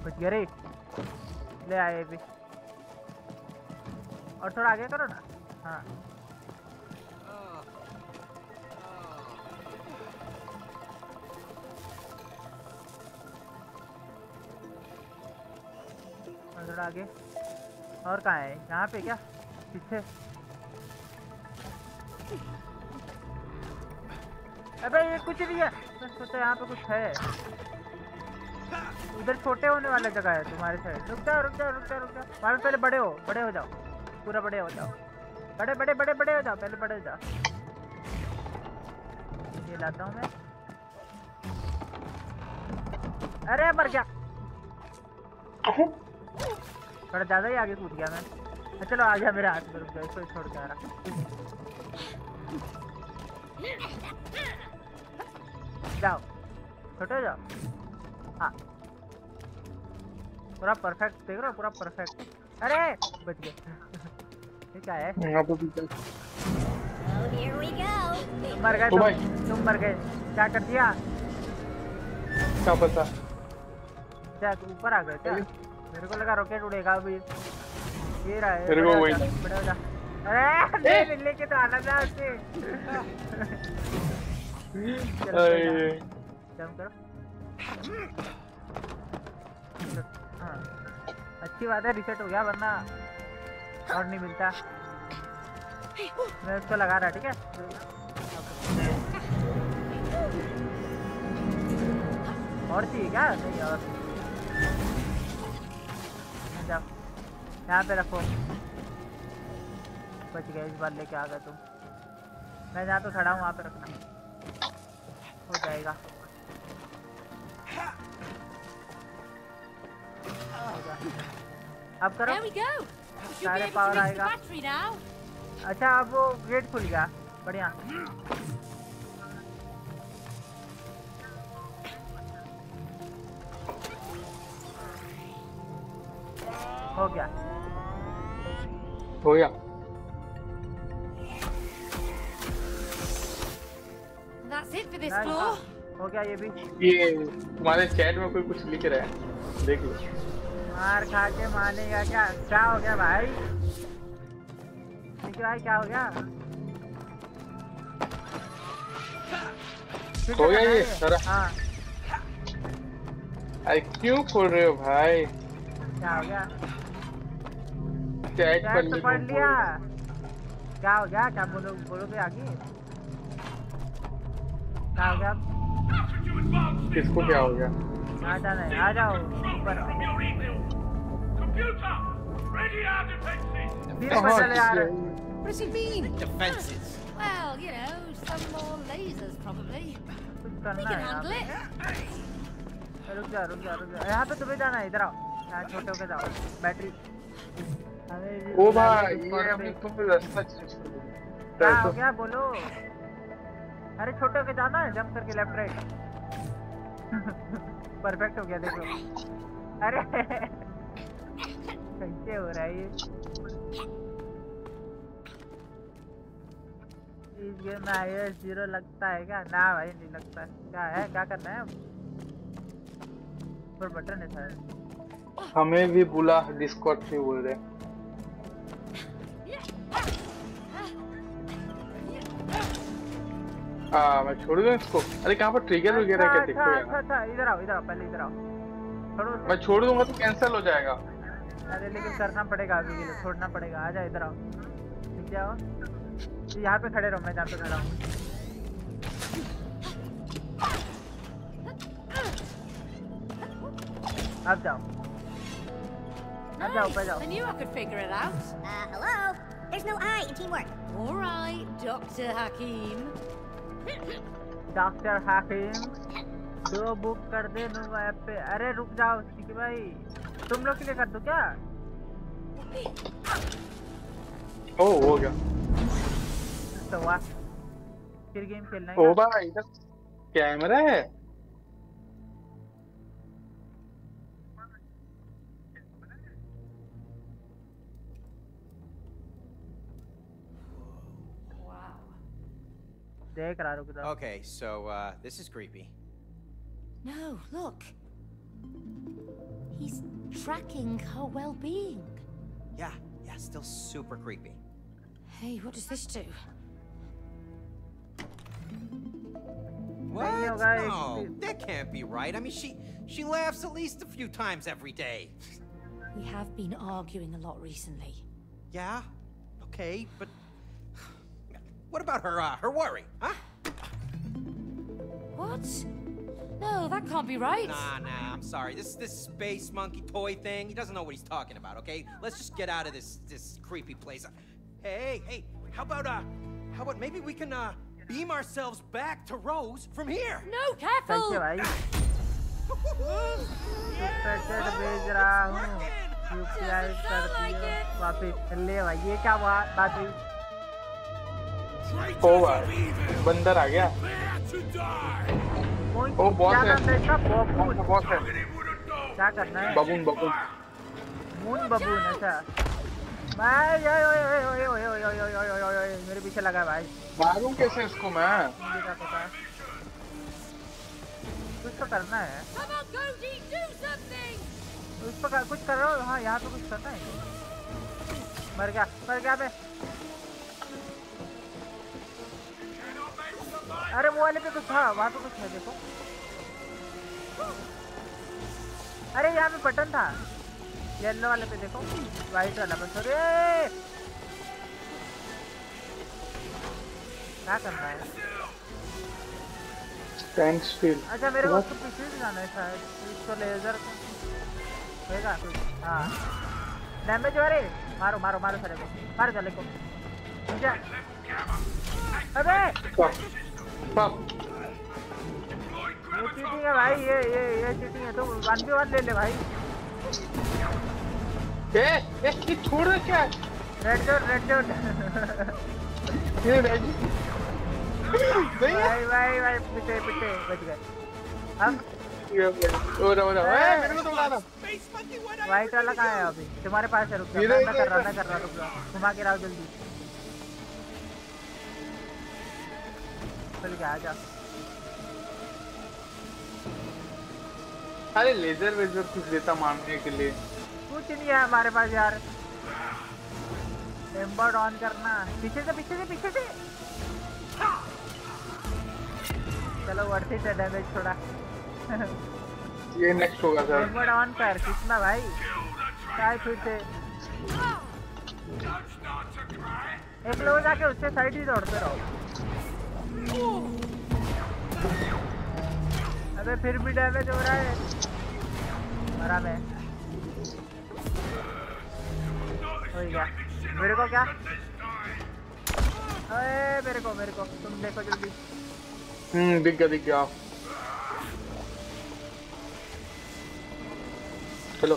कुछ गरे ले आए भी। और थोड़ा आगे करो ना। हाँ थोड़ा आगे। और कहाँ है? यहाँ पे क्या? पीछे। अबे ये कुछ भी है, सोचा यहाँ पे कुछ है। उधर छोटे होने वाला जगह है तुम्हारे साइड। रुक जाओ रुक जाओ रुक जाओ रुक जाओ वहाँ पे पहले बड़े हो बड़े हो जाओ पूरा बड़े हो जाओ बड़े बड़े बड़े बड़े हो जाओ पहले बड़े हो जाओ। ये लाता हूँ मैं। अरे मर गया, थोड़ा ज़्यादा ही आगे कूद गया मैं। चलो आ गया मेरे हाथ में। रुक जाओ, इसको छोड़ के आ रहा। जाओ छोटे जाओ। हाँ पूरा परफेक्ट, देख रहे हो पूरा परफेक्ट। अरे बच गए। ये क्या है? मर गए तुम, तुम मर गए। क्या कर दिया क्या पता? क्या तुम ऊपर आ गए क्या? मेरे को लगा रॉकेट उड़ेगा अभी। ये रहा है, बड़े हो जा। अरे मिलने के तो आना था उससे। करो। हाँ। अच्छी बात है रिसेट हो गया, वरना और नहीं मिलता। मैं उसको लगा रहा, ठीक है? और चाहिए क्या? नहीं और। जाओ यहाँ पे रखो। बच गए, इस बार लेके आ गए तुम। मैं जहाँ पे खड़ा हूँ वहाँ पे रखना हो जाएगा। अब करो, सारे पावर आएगा। अच्छा अब वो गेट खुल गया, बढ़िया। हो गया हो गया हो गया। ये भी ये तुम्हारे चैट में कोई कुछ लिख रहा है, देख लो। मार खा के मानेगा क्या? क्या हो गया भाई? भाई क्या हो गया? हो गया ये सारा। हाँ अरे क्यों खोल रहे हो भाई? क्या हो गया? चैट पर पढ़ लिया। क्या हो गया? क्या बोलो बोलोगे आगे? क्या हो गया? किसको क्या हो गया? आ जाना है, आ जाओ ऊपर। फिर बदल यार। What does he mean? Defenses. Well, you know, some more lasers probably. We can handle it. रुक जा रुक जा रुक जा। यहाँ पे तुम्हें जाना है, इधर आओ। यहाँ छोटे होके जाओ। बैटरी। ओ भाई ये हम तुम्हें रास्ता चेंज कर देंगे। क्या हो गया बोलो? अरे छोटे होके जाना है, जंप करके लेफ्ट राइट। परफेक्ट हो गया देखो। अरे कैसे हो रहा है ये? इस गेम में आईएस जीरो लगता है क्या? ना भाई नहीं लगता। क्या है, क्या करना है? पर बटन है सर। हमें भी बुला, डिस्कॉर्ड से बोल रहे। हाँ मैं छोड़ दूँ इसको। अरे कहाँ पर ट्रिगर वगैरह क्या देखो यार। अच्छा अच्छा इधर आओ इधर आओ पहले इधर आओ। छोड़ो मैं छोड़ दूँगा तो कैंसिल हो जाएगा। अरे लेकिन करना पड़ेगा अभी के लिए, छोड़ना पड़ेगा। आ जाओ इधर आओ, ठीक है? आओ यहाँ पे खड़े रहो, मैं यहाँ पे खड़ा हूँ। अब जाओ अब जाओ ऊपर जाओ। डॉक्टर हाकिम दो बुक कर दे दूंगा ऐप पे। अरे रुक जाओ ठीक है भाई, तुम लोग के लिए कर दो क्या? ओ हो गया तो वाह, फिर गेम खेलना है। ओ भाई इधर कैमरा है। Okay, so uh, this is creepy. No, look. He's tracking her well-being. Yeah, yeah, still super creepy. Hey, what does this do? What? No, that can't be right. I mean, she she laughs at least a few times every day. We have been arguing a lot recently. Yeah. Okay, but. What about her, uh, her worry, huh? What? No, that can't be right. Nah, nah, I'm sorry. This this space monkey toy thing, he doesn't know what he's talking about, okay? Let's just get out of this this creepy place. Hey, hey, how about, uh, how about maybe we can, uh, beam ourselves back to Rose from here? No, careful! Thank you, bhai. UPI करती है वापिस ले भाई, ये क्या बात हुई? Over बंदर आ गया। ओ बॉस है, बॉस है। क्या करना है? Baboon baboon moon baboon. अच्छा भाई, ओए ओए ओए ओए ओए ओए ओए ओए ओए मेरे पीछे लगा भाई। मारूं कैसे इसको मैं? कुछ तो करना है। उस पर कुछ कर रहा हूँ। हाँ, यहाँ पे कुछ करना है। मर गया मर गया मैं। अरे वो वाले पे कुछ था, वहाँ पे कुछ है देखो। अरे यहाँ पे बटन था, येलो वाले पे देखो, व्हाइट वाला बटन। अरे क्या करना है? अच्छा मेरे को तो पीछे से जाना है शायद। इसको लेजर हाँ डैमेज हो रही। मारो मारो मारो सारे को, मारो साले को। अबे ये चीटिंग है भाई, ये ये ये चीटिंग है। तो वन भी वन ले ले भाई। ए ये छोड़ दे क्या? Red zone red zone. ये रेड भाई भाई भाई पिटे पिटे बच गए हम। वाइट वाला कहाँ है? अभी तुम्हारे पास है। रुक जा, मैं कर रहा कर रहा रुक जा। घुमा के लाओ जल्दी। चल गया, आजा। अरे लेजर वेजर कुछ देता मारने के लिए? कुछ नहीं है हमारे पास यार। एम्बर ऑन करना। पीछे से पीछे से पीछे से। चलो वर्थ इट है डैमेज थोड़ा। ये नेक्स्ट होगा सर। हेलमेट ऑन कर कितना भाई? साइड फिर से एक लोग जाके उससे साइड ही दौड़ते रहो। अबे फिर भी डैमेज हो रहा है। मरा मैं। मेरे को क्या? अरे मेरे को मेरे को तुम देखो जल्दी। हम्म दिख गया दिख गया। हेलो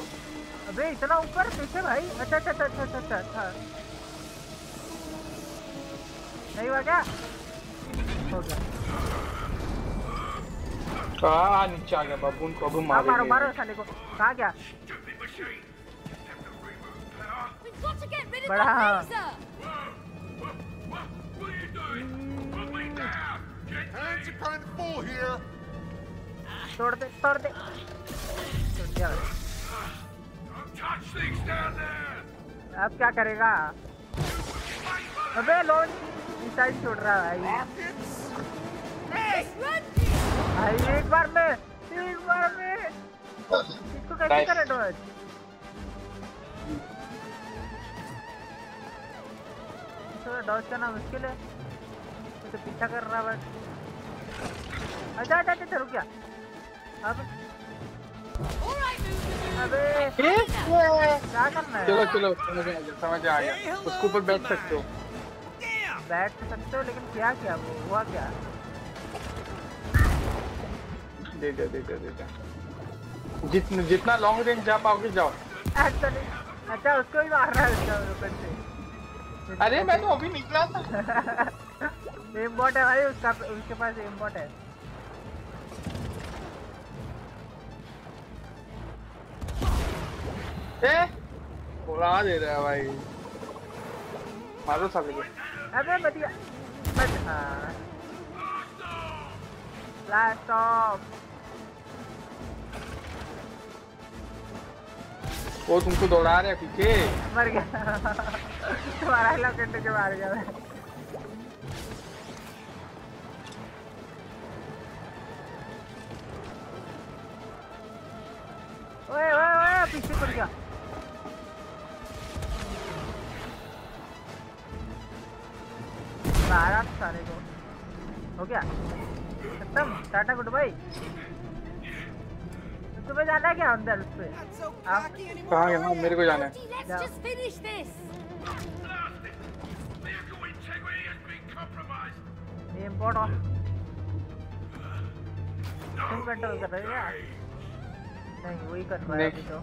अबे इतना ऊपर कैसे भाई? अच्छा अच्छा अच्छा अच्छा अच्छा अच्छा नहीं हुआ क्या? हो गया। कहाँ नीचे आ गया बाबून को? अब मारो मारो मारो साले को। कहाँ गया? बड़ा तोड़ दे तोड़ दे तोड़ दिया। अब क्या करेगा? अबे लॉन्च मिसाइल छोड़ रहा है भाई। एक बार में एक बार में इसको कैसे करे डॉज? इसको डॉज करना मुश्किल है, तो पीछा कर रहा है बस। अच्छा अच्छा अच्छा रुक गया अब। अबे क्या करना है? चलो चलो समझ आ गया। उसके ऊपर बैठ सकते हो, बैठ सकते हो, लेकिन क्या क्या वो हुआ क्या? दे दे दे दे दे जितना जितना लॉन्ग रेंज जा पाओगे जाओ। अच्छा उसको ही मार रहा है ऊपर से। अरे मैं तो अभी निकला था। एमबॉट है भाई उसका, उसके पास एमबॉट है। उड़ा दे रहा है भाई। मारो साले को। अबे बढ़िया बस। हाँ लास्ट ऑफ वो तुमको दौड़ा रहा है पीछे। मर गया तुम्हारा हिला कंटे के मार गया। ओए ओए ओए पीछे पड़ गया। सारे को हो गया खत्म, टाटा गुड बाय। तुम्हें जाना है क्या अंदर उस पे? आप कहाँ गए? हाँ मेरे को जाना है। इम्पोर्ट ऑफ तुम कंट्रोल कर रहे हो यार? नहीं वही कर रहा है अभी तो।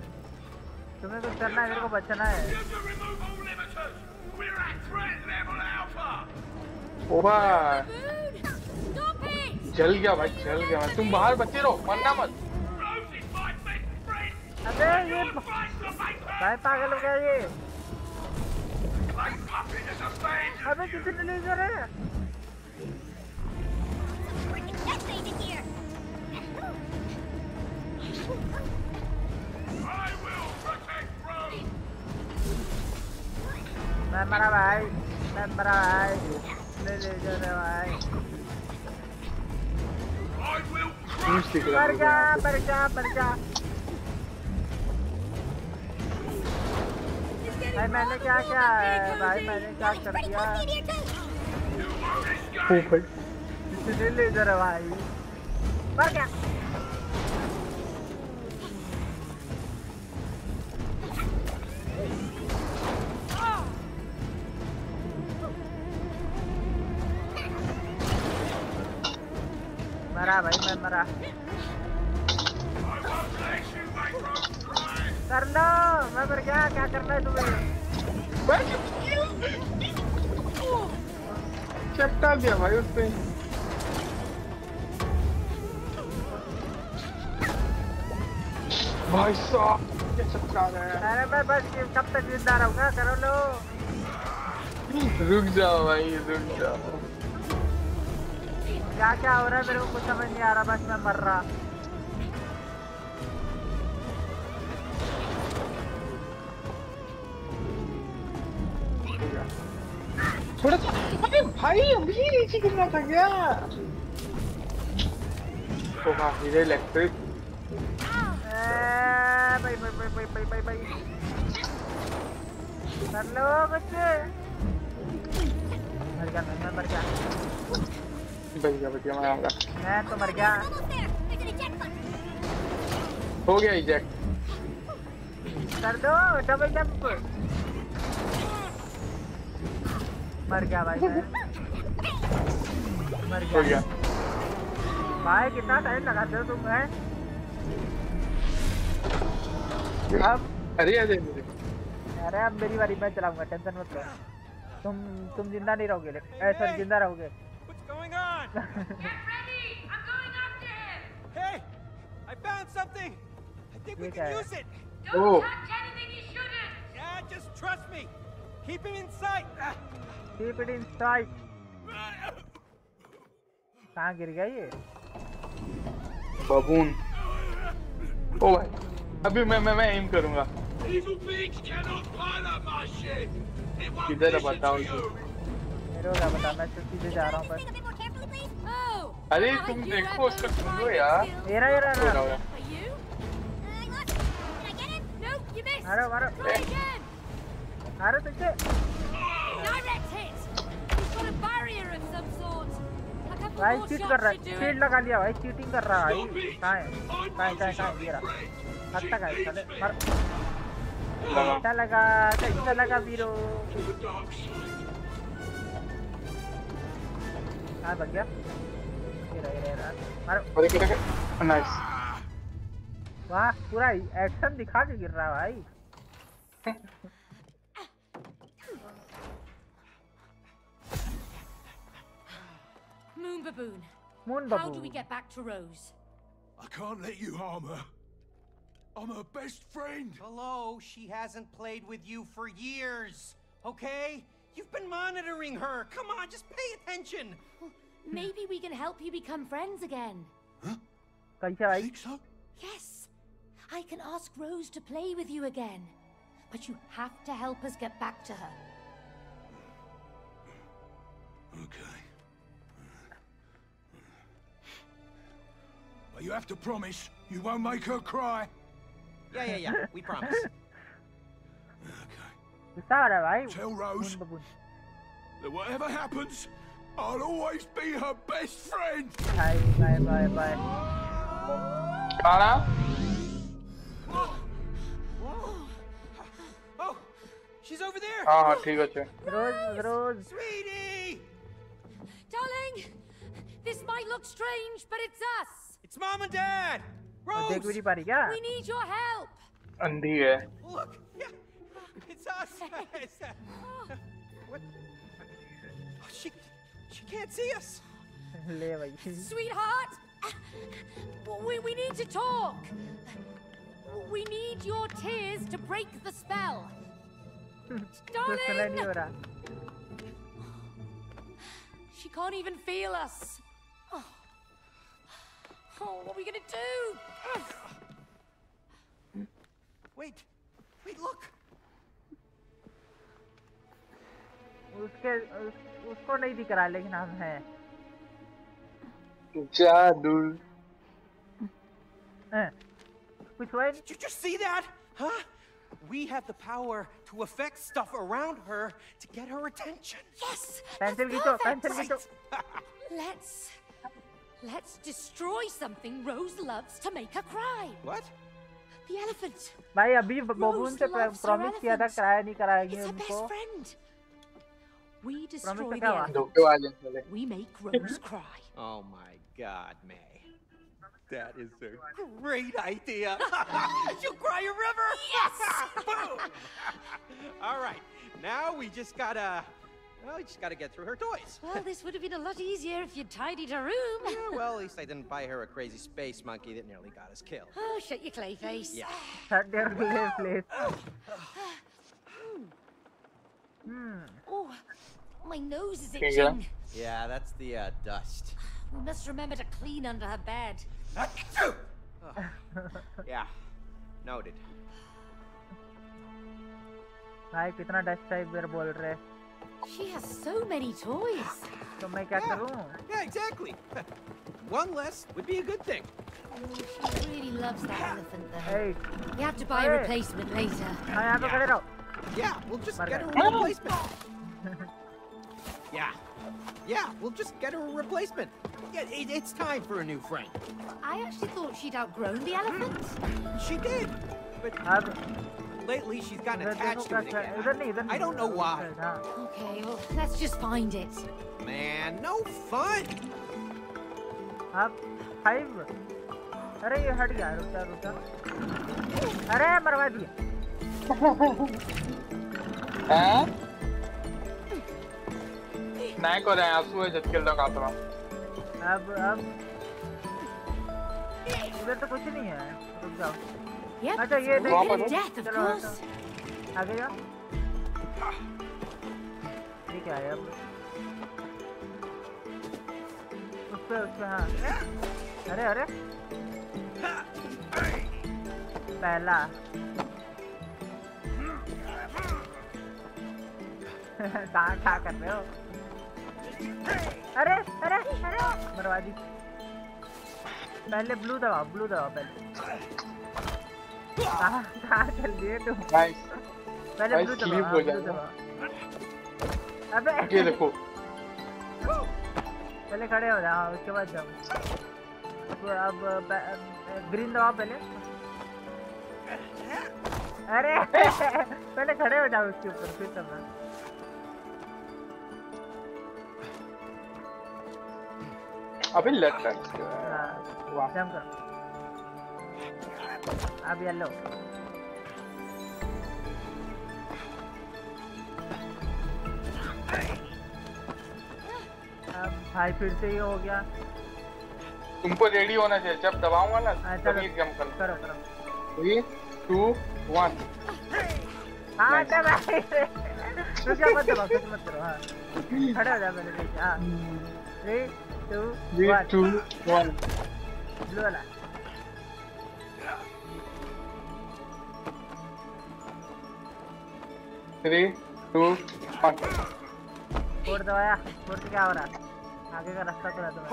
तुम्हें कुछ करना है, मेरे को बचना है। ओबा जल गया भाई, जल गया। तुम बाहर बचे रहो, मरना मत। अबे ये भाई पागल हो गया ये। अबे किसी ने नहीं करे। मैं मरा भाई, मैं मरा भाई, ले ले जा रहे भाई। मर जा मर जा मर जा। भाई मैंने क्या क्या है भाई, मैंने क्या कर दिया? इसलिए ले जा रहा भाई, मर गया। मरा भाई, मैं मरा। कर लो, मैं मर गया। क्या करना है तुम्हें? चपटा दिया भाई उस पे। भाई साहब क्या चपटा गया। अरे मैं बस कब तक जिंदा रहूंगा? करो लो। रुक जाओ भाई, रुक जाओ। क्या क्या हो रहा है मेरे को कुछ समझ नहीं आ रहा, बस मैं मर रहा। थोड़ा सा अरे भाई अभी नीचे गिरना था क्या? तो इलेक्ट्रिक भाई भाई भाई भाई भाई भाई भाई कर लो बच्चे। मर गया मैं, मर गया। बढ़िया बढ़िया, मैं आऊंगा। मैं तो मर गया। हो गया इजेक्ट। कर दो डबल जंप। मर गया भाई मैं। मर गया। हो गया। भाई कितना टाइम लगाते हो तुम है? अब अरे अरे अरे अब मेरी बारी, मैं चलाऊंगा, टेंशन मत लो। तुम तुम जिंदा नहीं रहोगे, सॉरी जिंदा रहोगे। Going on. Get ready. I'm going after him. Hey, I found something. I think we can use it. Don't oh. touch anything you shouldn't. Yeah, just trust me. Keep it in sight. Keep it in sight. कहाँ गिर गया ये? बाबून. Oh भाई. अभी मैं मैं मैं aim करूँगा. Evil beings cannot bother my shit. किधर बताओ इसको? बता, मैं सीधे जा रहा हूँ बस। अरे तुम देखो उसका, सुन लो यार। मेरा मेरा मेरा। मारो मारो। मारो तुझे। भाई चीट कर रहा है, चीट लगा लिया भाई, चीटिंग कर रहा है। कहाँ है? कहाँ कहाँ कहाँ मेरा? हद तक है चले। मर। कैसा लगा? कैसा लगा वीरो? हाँ बच गया। अरे किधर गया? नाइस। वाह पूरा एक्शन दिखा के गिर रहा है भाई। Moon baboon. Moon baboon. How do we get back to Rose? I can't let you harm her. I'm her best friend. Hello, she hasn't played with you for years. Okay? You've been monitoring her. Come on, just pay attention. Well, maybe we can help you become friends again. Huh? You think so? Yes. I can ask Rose to play with you again. But you have to help us get back to her. Okay. But you have to promise you won't make her cry. Yeah, yeah, yeah. We promise. Okay. Tell Rose that whatever happens, I'll always be her best friend. Bye, bye, bye, bye. Anna? Oh, oh. Oh, she's over there. Ah, okay, gotcha. Rose, Rose. Sweetie! Darling, this might look strange, but it's us. It's Mom and Dad. Rose, we need your help. Andi hai. Look, yeah, it's us. It's, uh, what? Oh, she, she can't see us. Sweetheart, we, we need to talk. We need your tears to break the spell. Darling. She can't even feel us. Oh, oh what are we going to do? Wait, wait, look. उसके उस, उसको नहीं दिख रहा लेकिन हम हैं। जादू। Which way? Did you just see that? Huh? We have the power to affect stuff around her to get her attention. Yes. Pencil ghito, pencil ghito. Let's let's destroy something Rose loves to make her cry. What? The elephant. भाई अभी बबून से promise किया था कराया नहीं कराएंगे उनको। We destroy the elephant. We make Rose cry. Oh my God, May. That is a great idea. She'll cry a river. Yes. Boom. All right. Now we just gotta. Well, we just gotta get through her toys. Well, this would have been a lot easier if you'd tidied her room. Yeah, well, at least I didn't buy her a crazy space monkey that nearly got us killed. Oh, shut your clay face. Yeah. Shut your clay face. Hmm. Oh, my nose is itching. Yeah, that's the uh, dust. We must remember to clean under her bed. Oh. Yeah. Noted. Bhai, kitna dust hai mere bol rahe. She has so many toys. So main kya karu? Yeah, exactly. One less would be a good thing. Oh, she really loves that elephant though. Hey. We have to buy hey. a replacement later. I have to get it out. Yeah, we'll just get her a replacement. Yeah. Yeah, we'll just get her a replacement. Yeah, it, it's time for a new friend. I actually thought she'd outgrown the elephant. She did. But lately she's gotten attached to it again. I don't know why. Okay, well, let's just find it. Man, no fun. Five. Arey, ye hat gaya. Ruka, ruka. Arey, marwa diya. Huh? नहीं को रहे आंसू है जब किल्लो काट रहा हूँ। अब अब इधर तो कुछ नहीं है। रुक जाओ। अच्छा ये देख चलो आगे जाओ। ठीक है अब उसपे उसपे हाँ। अरे अरे पहला कहाँ क्या कर रहे हो? अरे अरे अरे बर्बादी पहले ब्लू दबाओ ब्लू दबाओ पहले कहाँ कहाँ चल दिए तुम पहले ब्लू दबाओ ब्लू दबाओ अबे ये देखो पहले खड़े हो जाओ उसके बाद जाओ अब ग्रीन दबाओ पहले अरे पहले खड़े हो जाओ उसके ऊपर फिर तब अभी लेफ्ट वाह जम कर अब येलो अब भाई फिर से ये हो गया तुमको रेडी होना चाहिए जब दबाऊंगा ना तभी जम कर करो करो थ्री टू वन हाँ दबा रुक मत दबा कुछ मत करो हाँ खड़ा हो जा मेरे पीछे हाँ three Two, three, one. Two, one. Blue light. Three, two, one. Four, two, yeah. Four, क्या हो रहा? आगे का रास्ता तो रहता है।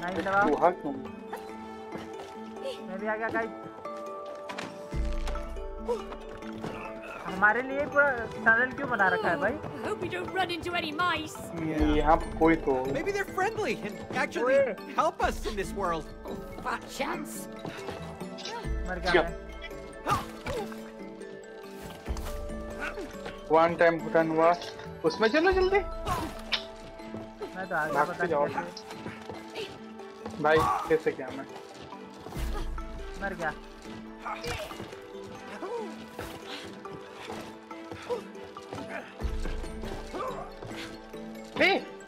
नहीं दबाओ। मैं भी आ गया गाइस। हमारे लिए पूरा टनल क्यों बना रखा है भाई? यहाँ कोई तो Maybe they're friendly and actually help us in this world. What chance? मर गया मैं। One time घुटन हुआ। उसमें चलो जल्दी। मैं तो आगे पता जाओ भाई कैसे क्या मैं मर गया।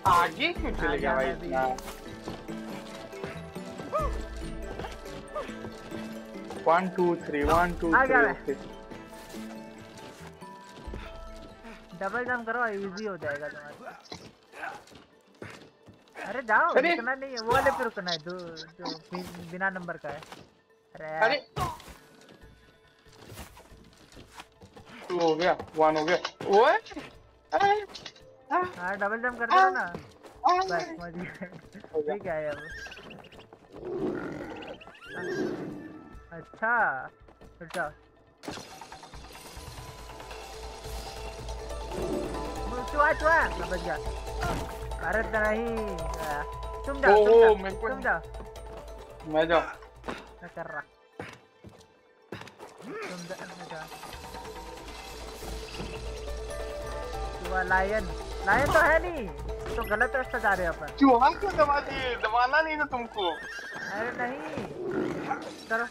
आगे क्यों चले गया भाई इतना? One two three, one two three. Double jump करो इजी हो जाएगा तुम्हारा। अरे जाओ रुकना नहीं है, वो वाले पे रुकना है जो जो बिना नंबर का है। अरे टू हो गया, वन हो गया। ओए हाँ डबल जंप कर दो ना बस मजे। ठीक है अब अच्छा अच्छा चुआ चुआ बच गया। अरे नहीं तुम जाओ तुम जाओ तुम जाओ मैं जाओ मैं कर रहा तुम जाओ। लायन लायन तो है नहीं तो गलत रास्ता जा रहे हैं अपन। चूहा क्यों दबा दिए? दबाना नहीं था तुमको। अरे नहीं करो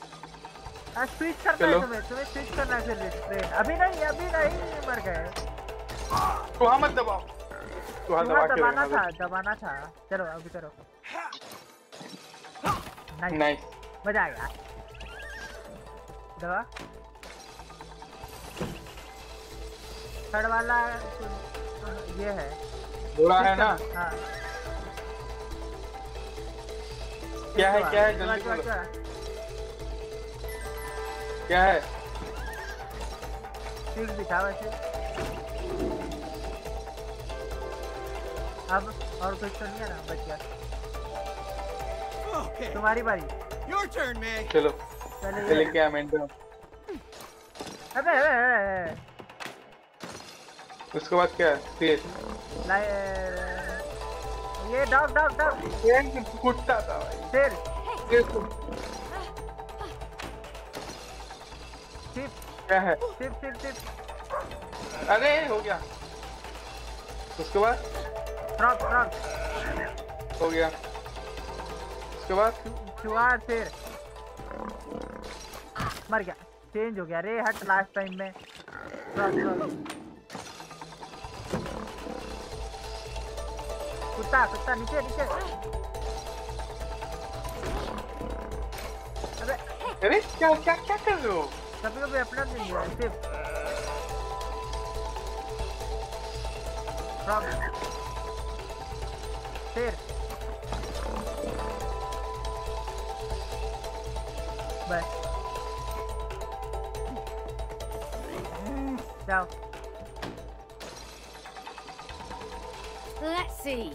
स्विच करना है तुम्हें तुम्हें स्विच करना है फिर। अभी नहीं अभी नहीं मर गए। चूहा मत दबाओ। चूहा दबाना था दबाना था। चलो अभी करो। नाइस मजा आ गया। दबा थर्ड वाला ये है बुरा है ना। हाँ क्या है क्या है जल्दी बोलो क्या है? ठीक दिखा वैसे अब और कुछ तो नहीं है ना बच गया। तुम्हारी बारी चलो चले क्या मेंटो। अबे उसके बाद क्या है? ये डॉग डॉग डॉग कुत्ता था भाई। शेर क्या है? सिप, सिप, सिप। अरे हो गया। उसके बाद फ्रॉग फ्रॉग हो गया। उसके बाद चूहा शेर मर गया। चेंज हो गया रे हट लास्ट टाइम में। फ्रॉग फ्रॉग कुत्ता कुत्ता नीचे नीचे। अरे अरे क्या क्या क्या कर रहे हो? कभी कभी अपना नहीं है सिर्फ फिर बस जाओ। Let's see,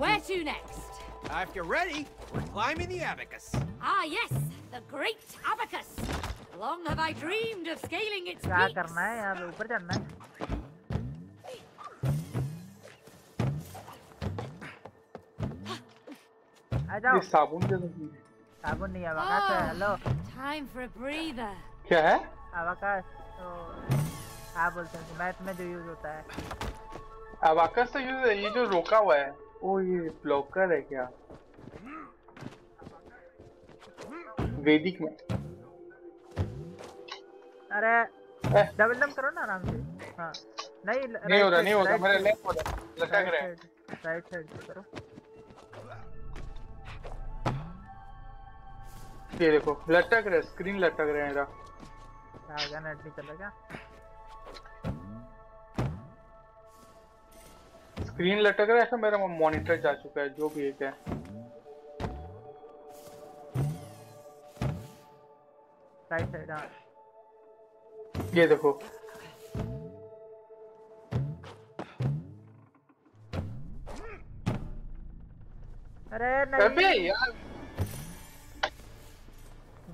where to next? If you're ready, we're climbing the abacus. Ah yes, the great abacus. Long have I dreamed of scaling its peaks. क्या करना है यहाँ पे ऊपर चढ़ना है। आ जाओ। ये साबुन दे दो। साबुन नहीं अवाकाश है hello. Time for a breather. क्या है? अवाकाश तो आप बोलते हैं मैथ में जो यूज होता है। अवाकाश तो ये ये जो रोका हुआ है वो ये ब्लॉकर है क्या? वैदिक में अरे डबल जंप करो ना आराम से। हाँ नहीं नहीं हो रहा नहीं हो रहा मेरे लेग पर लटक रहा है। राइट साइड करो। ये देखो लटक रहा है स्क्रीन लटक रहा है मेरा। आ गया नेट निकल गया। स्क्रीन लटक रहा है ऐसा मेरा मॉनिटर जा चुका है जो भी एक है। राइट साइड हाँ ये देखो अरे नहीं यार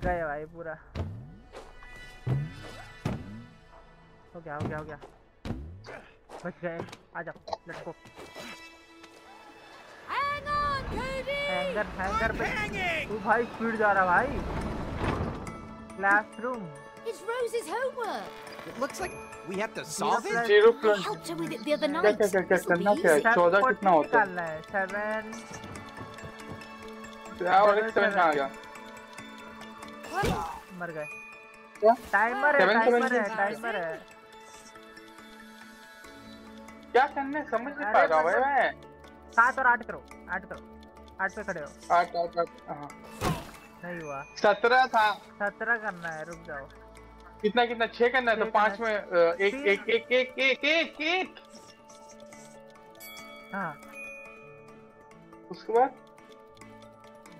गए भाई पूरा। हो गया हो गया हो गया बच गए। आ जाओ let's go. Hang on Cody, hanger hanger पे तू भाई स्पीड जा रहा भाई। Classroom, it's Rose's homework. It looks like we have to solve it. Zero plus करना क्या है? चौदह कितना होता है? सात। और एक सेवन आ गया, मर गए। टाइमर है, टाइमर है, टाइमर है। क्या करने समझ नहीं पा रहा हूं मैं। सात और आठ करो, आठ करो, आठ पे खड़े हो। आठ आठ आठ, हां नहीं हुआ। सत्रह था, सत्रह करना है, रुक जाओ। कितना कितना छह करना है तो पांच में एक एक एक एक एक एक। हां उसके बाद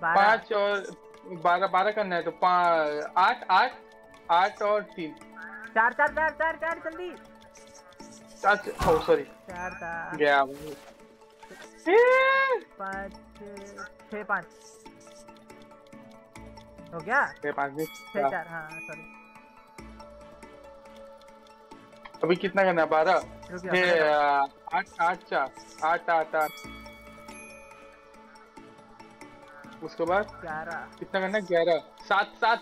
पांच और बारह बारह करना है तो आठ आठ आठ और तीन चार चार चार चार चार जल्दी चार चार सॉरी चार था गया पाँच छः पाँच हो गया छः पाँच छः चार। हाँ सॉरी अभी कितना करना है? बारह छः आठ आठ चार आठ आठ आठ। उसके बाद ग्यारह कितना करना है? ग्यारह सात सात।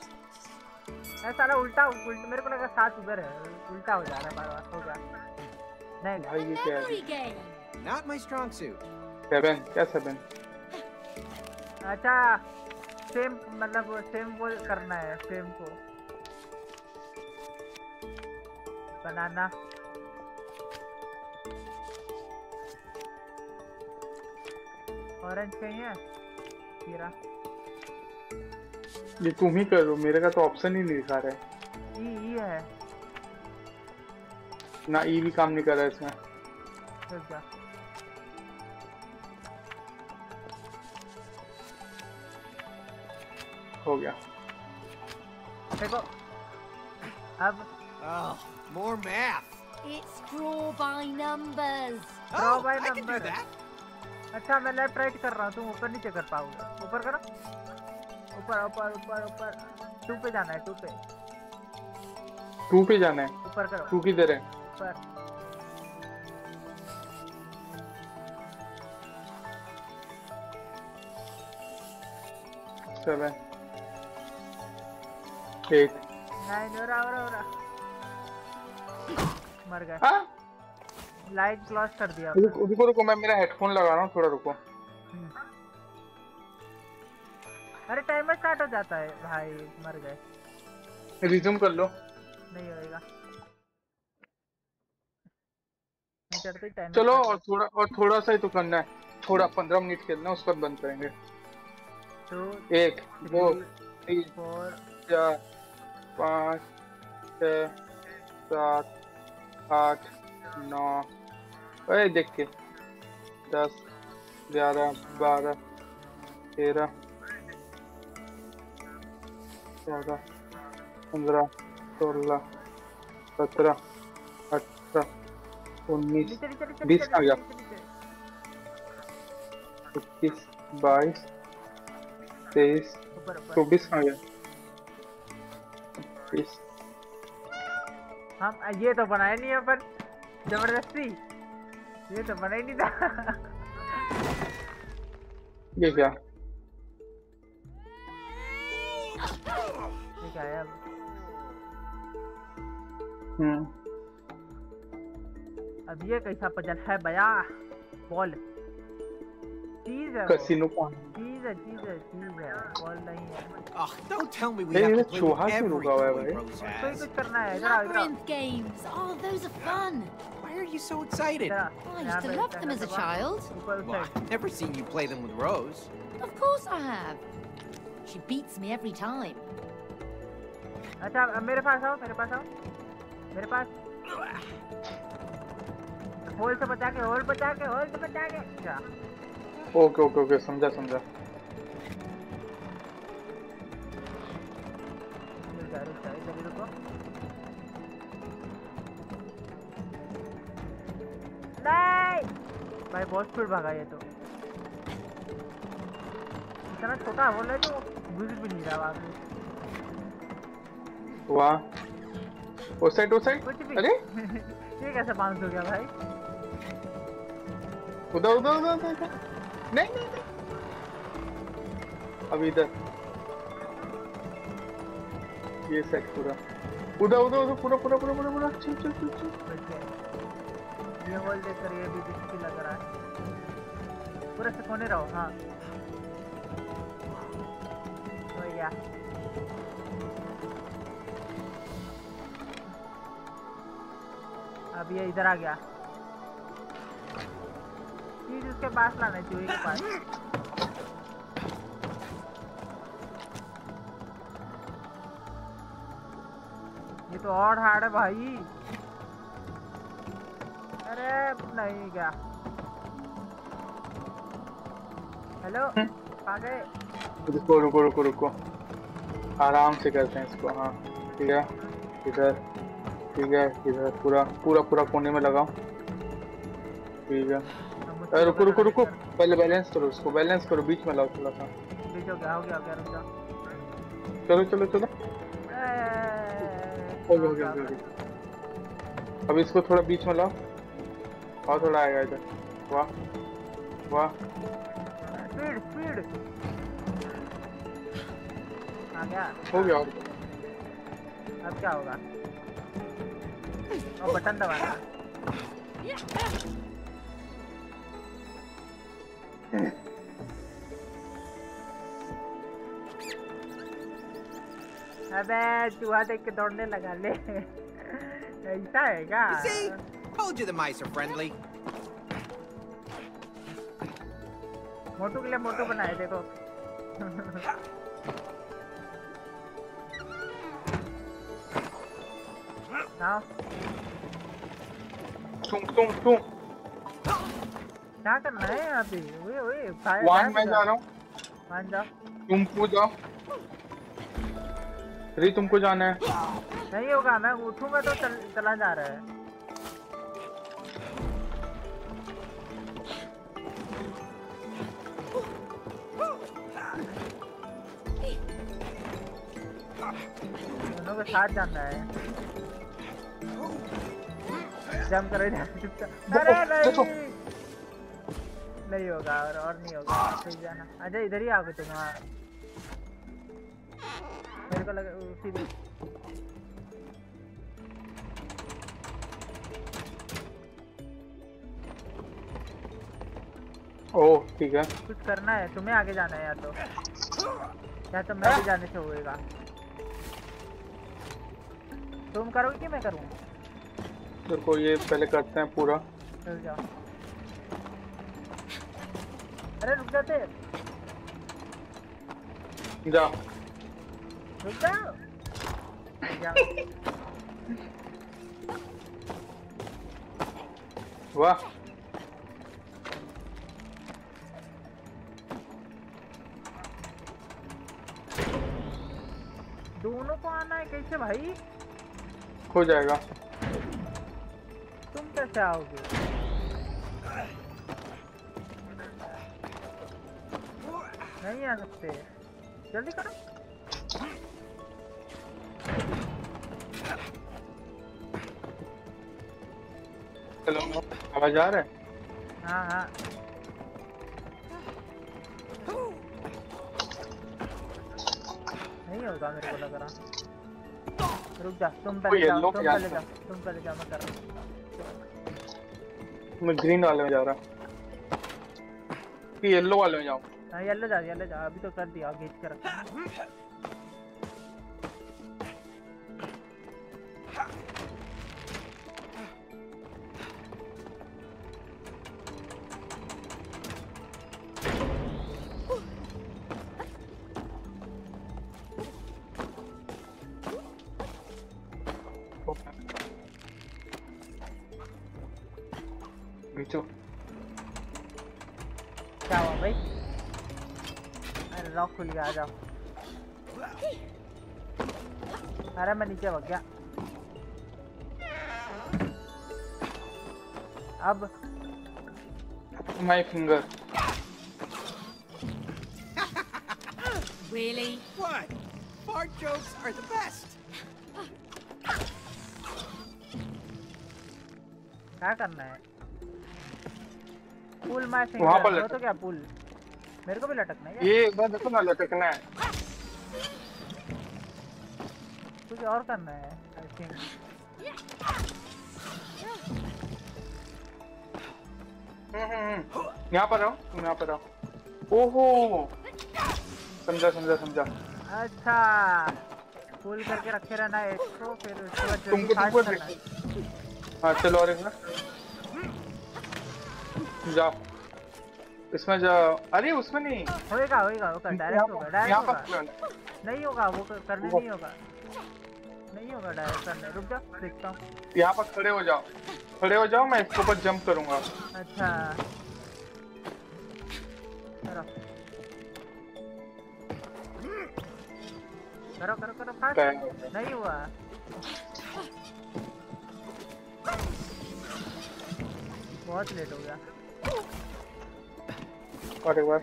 मैं साला उल्टा उल्ट मेरे को लगा सात उधर है, उल्टा हो जा रहा है बार बार। होगा नहीं भाई ये क्या है? Not my strong suit. Seven क्या सेवन? अच्छा सेम मतलब सेम वो करना है, सेम को बनाना। ऑरेंज कहीं है? ये तुम ही करो, मेरे का तो ऑप्शन ही नहीं दिखा रहा है। ई ई है ना, ई भी काम नहीं कर रहा है इसमें। हो गया देखो अब। Oh more math, it's draw by numbers, draw by number. अच्छा मैं लेफ्ट राइट कर रहा हूँ, तुम ऊपर नीचे कर पाओगे? ऊपर करो, ऊपर ऊपर ऊपर ऊपर। टू पे जाना है, टू पे टू पे जाना है। ऊपर करो, टू किधर है? ऊपर सेवन एट नाइन। हो रहा हो रहा हो रहा, मर गया। लाइट क्लॉज कर दिया। रुको रुको रुको, मैं मेरा हेडफोन लगा रहा हूँ, थोड़ा रुको। अरे टाइमर स्टार्ट हो जाता है भाई, मर गए। रिज्यूम कर लो। नहीं होएगा, चलो और थोड़ा और थोड़ा सा ही तो करना है। थोड़ा पंद्रह मिनट खेलना है, उसके बाद बंद करेंगे। तो एक दो तीन चार पाँच छः सात आठ नौ अरे देख के दस ग्यारह बारह तेरह चौदह पंद्रह सोलह सत्रह अठारह उन्नीस बीस आ गया इक्कीस बाईस तेईस चौबीस आ गया बीस। हम ये तो बनाए नहीं है पर जबरदस्ती, ये तो बना ही नहीं था। ये क्या ये क्या है? हम्म अब ये कैसा पजल है भैया? बॉल चीज है, कैसीनो कौन चीज है? चीज है चीज है बॉल नहीं है। Ah don't tell me we have to play चूहा क्यों रुका हुआ है भाई? कोई कुछ करना है। इधर आओ इधर आओ। Oh those are fun. Why are you so excited? Yeah, I used to love them as a child. Well, I've never seen you play them with Rose. Of course I have. She beats me every time. अच्छा मेरे पास आओ, मेरे पास आओ, मेरे पास। Whole से बचा के, whole बचा के, होल से बचा के। क्या? ओके ओके ओके समझा समझा। भाई बहुत स्पीड भागा ये तो, इतना छोटा होल है जो गुजर भी नहीं रहा। वाह उस साइड उस साइड कुछ भी। अरे ये कैसे बाउंस हो गया भाई? उधर उधर उधर नहीं नहीं अब इधर ये साइड पूरा उधर उधर उधर पूरा पूरा पूरा पूरा पूरा चल चल चल चल ये होल्ड कर ये भी दिखती लग रहा है पूरा से कोने रहो। हाँ हो गया अब ये इधर आ गया। चीज उसके पास लाना चाहिए के पास। ये तो और हार्ड है भाई। अरे नहीं गया। हेलो आ गए। रुको रुको रुको रुको आराम से करते हैं इसको। हाँ ठीक है इधर ठीक है इधर पूरा पूरा पूरा कोने में लगाओ। ठीक है अरे रुको रुको रुको पहले बैलेंस करो इसको बैलेंस करो बीच में लाओ थोड़ा सा। बीच हो गया हो गया हो गया रुक जाओ। चलो चलो चलो हो गया हो गया। अब इसको थोड़ा बीच में लाओ और थोड़ा आएगा इधर। वाह वाह स्पीड स्पीड आ गया हो गया। अब क्या होगा? और बटन दबाना। अबे चूहा देख के दौड़ने लगा ले। ऐसा है क्या? मोटू के लिए मोटू बनाए देखो। तुम तुम तुम क्या करना है यहाँ पे? ओए ओए वन मैं जा रहा हूँ। वन जा तुमको जाओ री तुमको जाना है। नहीं होगा मैं उठूंगा तो चल, चला जा रहा है। दोनों के साथ जाना है। जम कर अरे नहीं नहीं होगा और और नहीं होगा सही जाना। अच्छा इधर ही आ गए तुम। हाँ मेरे को लगा उसी दिन ओह ठीक है कुछ करना है तुम्हें आगे जाना है या तो या तो मैं भी जाने से होएगा। तुम करोगे कि मैं करूँ? को ये पहले करते हैं पूरा। चल जाओ। अरे रुक जाते जाओ रुक जाओ वाह दोनों को आना है कैसे भाई? हो जाएगा तुम कैसे आओगे? नहीं आ सकते जल्दी करो। हेलो आवाज आ रहा है? हाँ हाँ नहीं होगा मेरे को लग रहा। रुक जा तुम पहले जाओ तुम पहले जाओ तुम पहले जाओ मैं कर रहा हूँ। मैं ग्रीन वाले में जा रहा कि येलो वाले में जाऊं? हाँ येलो जा येलो जा अभी तो कर दिया खींच के रखा। क्या हुआ भाई? अरे लॉक खुल गया आ जाओ। अरे मैं नीचे भाग गया। अब my finger really what for jokes are the best. क्या करना है? पुल माय फिंगर तो क्या पुल? मेरे को भी लटकना है ये एक बार देखो ना, लटकना है। कुछ और करना है आई थिंक। हम्म यहाँ पर आओ, तुम यहाँ पर आओ। ओहो समझा समझा समझा। अच्छा पुल करके रखे रहना है इसको, फिर उसके बाद तुमको तुमको हाँ चलो। और एक ना जाओ इसमें जाओ। अरे उसमें नहीं होएगा, होएगा होगा डायरेक्ट होगा, डायरेक्ट होगा। नहीं होगा वो करने नहीं होगा, नहीं होगा डायरेक्ट करने। रुक जाओ देखता हूँ। यहाँ पर खड़े हो जाओ, खड़े हो जाओ, मैं इसके ऊपर जंप करूँगा। अच्छा करो करो करो करो फास्ट। नहीं हुआ बहुत लेट हो गया। अरे बार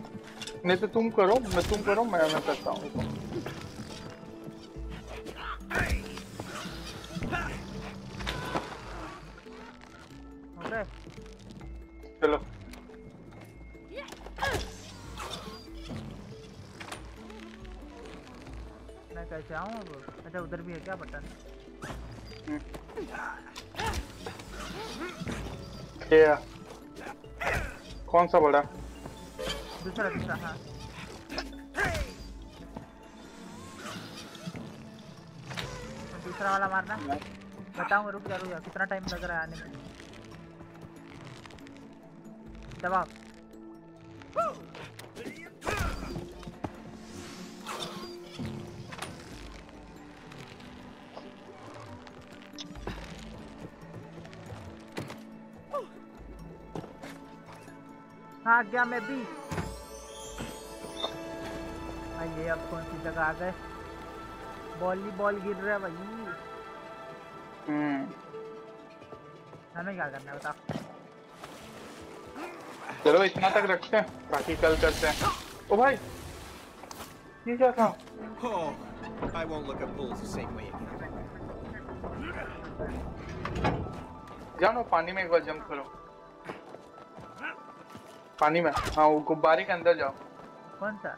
नहीं तो तुम करो, मैं तुम करो मैं मैं करता हूँ। okay. चलो मैं कैसे आऊँ? अच्छा उधर भी है क्या बटन? yeah. कौन सा बड़ा? दूसरा दूसरा हाँ। दूसरा वाला मारना बताऊंगा। रुक जा रुक जा, कितना टाइम लग रहा है आने में? दबाओ हाँ गया मैं भी। ये अब कौन सी जगह आ गए? बॉली बॉल गिर रहा है भाई। हमें क्या करना है बताओ? चलो इतना तक रखते हैं, बाकी कल करते हैं। ओ भाई ये क्या था? I won't look at pools the same way again. जानो पानी में एक बार जंप करो। पानी में हाँ, वो गुब्बारे के अंदर जाओ। कौन सा?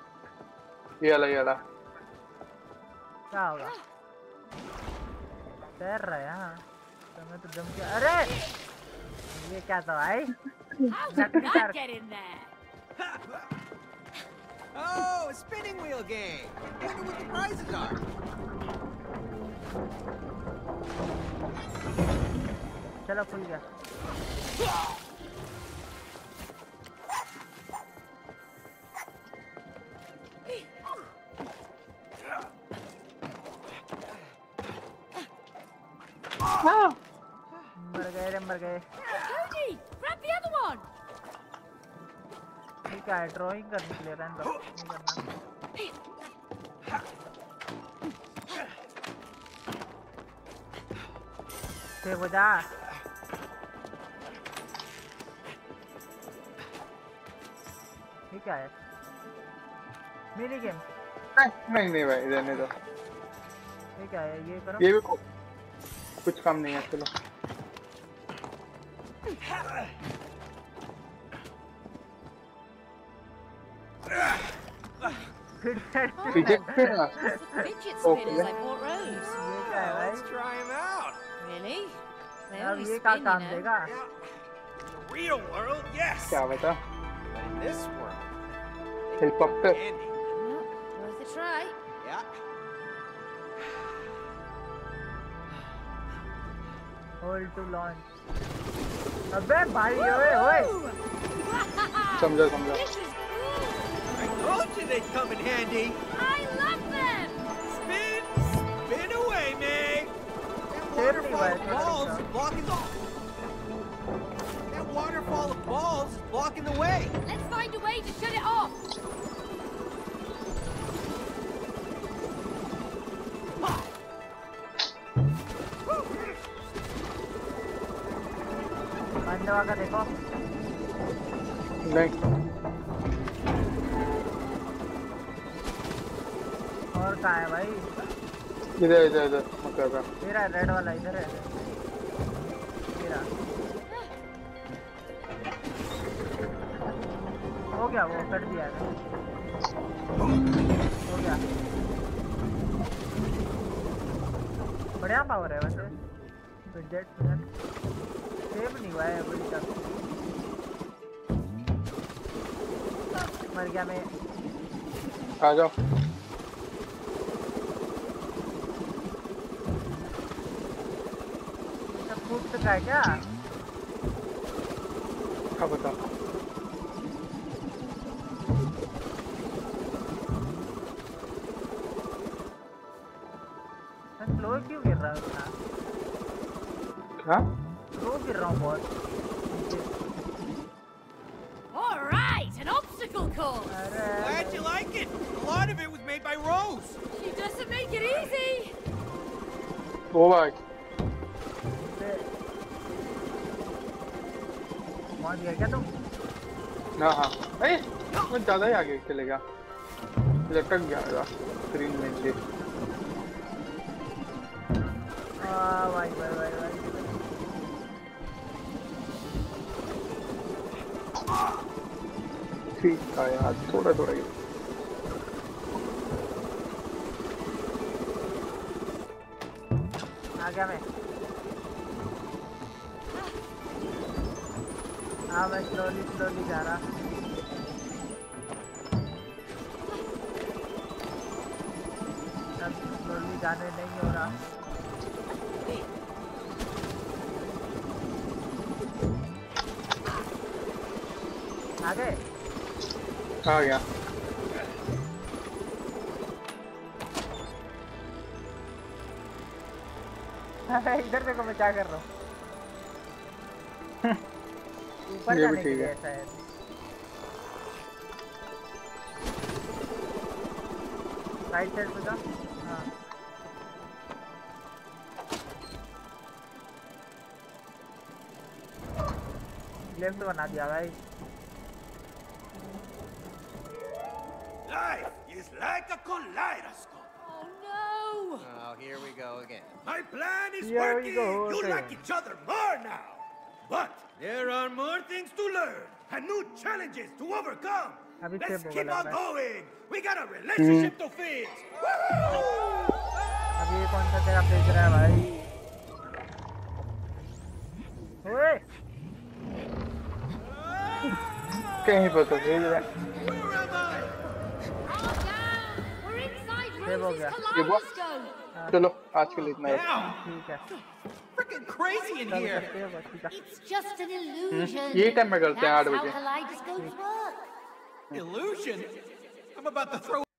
ये वाला, ये वाला। क्या होगा? तैर रहा है यहाँ तो मैं तो जम के। अरे ये क्या था भाई? Oh, a spinning wheel game. I wonder what the prizes are. चलो खुल गया। Oh. मर गए रे मर गए। Cody, grab the other one. ठीक है ड्राइंग करने के लिए रैंडम करना। हो जा ठीक है मेरी गेम। नहीं नहीं भाई रहने दो। ठीक है ये करो, ये भी कुछ काम नहीं है। चलो रिजेक्टेड है। Okay let's try him out. Really अब ये क्या काम देगा? Real world yes. क्या बेटा this world helicopter. Let's try या होल्ड टू लॉन्च। अबे भाई ओए ओए समझा समझा। They come in handy. I love them. Spin, spin away, Meg. That waterfall of balls is blocking the That waterfall of balls is blocking the way. Let's find a way to shut it off. का देखो नहीं और कहाँ है भाई? इधर इधर इधर मेरा रेड वाला इधर है मेरा। गया, वो कट दिया है। हो गया, बढ़िया पावर है वैसे। बजट सेव नहीं हुआ है अभी तक। मर गया मैं। आ जाओ। सब फूट चुका है क्या? हाँ बताओ। क्यों गिर रहा है उतना? क्या? तो गिर रहा हूँ बहुत। All right, an obstacle course. Glad you like it. A lot of it was made by Rose. She doesn't make it easy. Go back. मार दिया क्या तुम? ना हाँ। अरे मैं ज़्यादा ही आगे चले गया। लटक गया था स्क्रीन में से। भाई भाई भाई भाई ठीक था यार, थोड़ा थोड़ा ही। आ गया मैं। हाँ मैं स्लोली स्लोली जा रहा। स्लोली जाने नहीं हो रहा। आ गए? आ गया। इधर देखो मैं क्या कर रहा हूँ। ऊपर जाने के लिए ऐसा है। राइट साइड पे था। हाँ। लेफ्ट बना दिया भाई। It's like a kaleidoscope. Oh no! Oh, here we go again. My plan is here working. Go, you like each other more now. But there are more things to learn and new challenges to overcome. Let's keep on going. We got a relationship hmm. to fix. अभी कौन सा तेरा phase रहा है भाई? ओए! कहीं पर तो फेज रहा है। हो गया ये बहुत। चलो आज के लिए इतना ठीक है। freaking crazy in here. It's just an illusion. ये टाइम में करते हैं आठ बजे। Illusion? I'm about to throw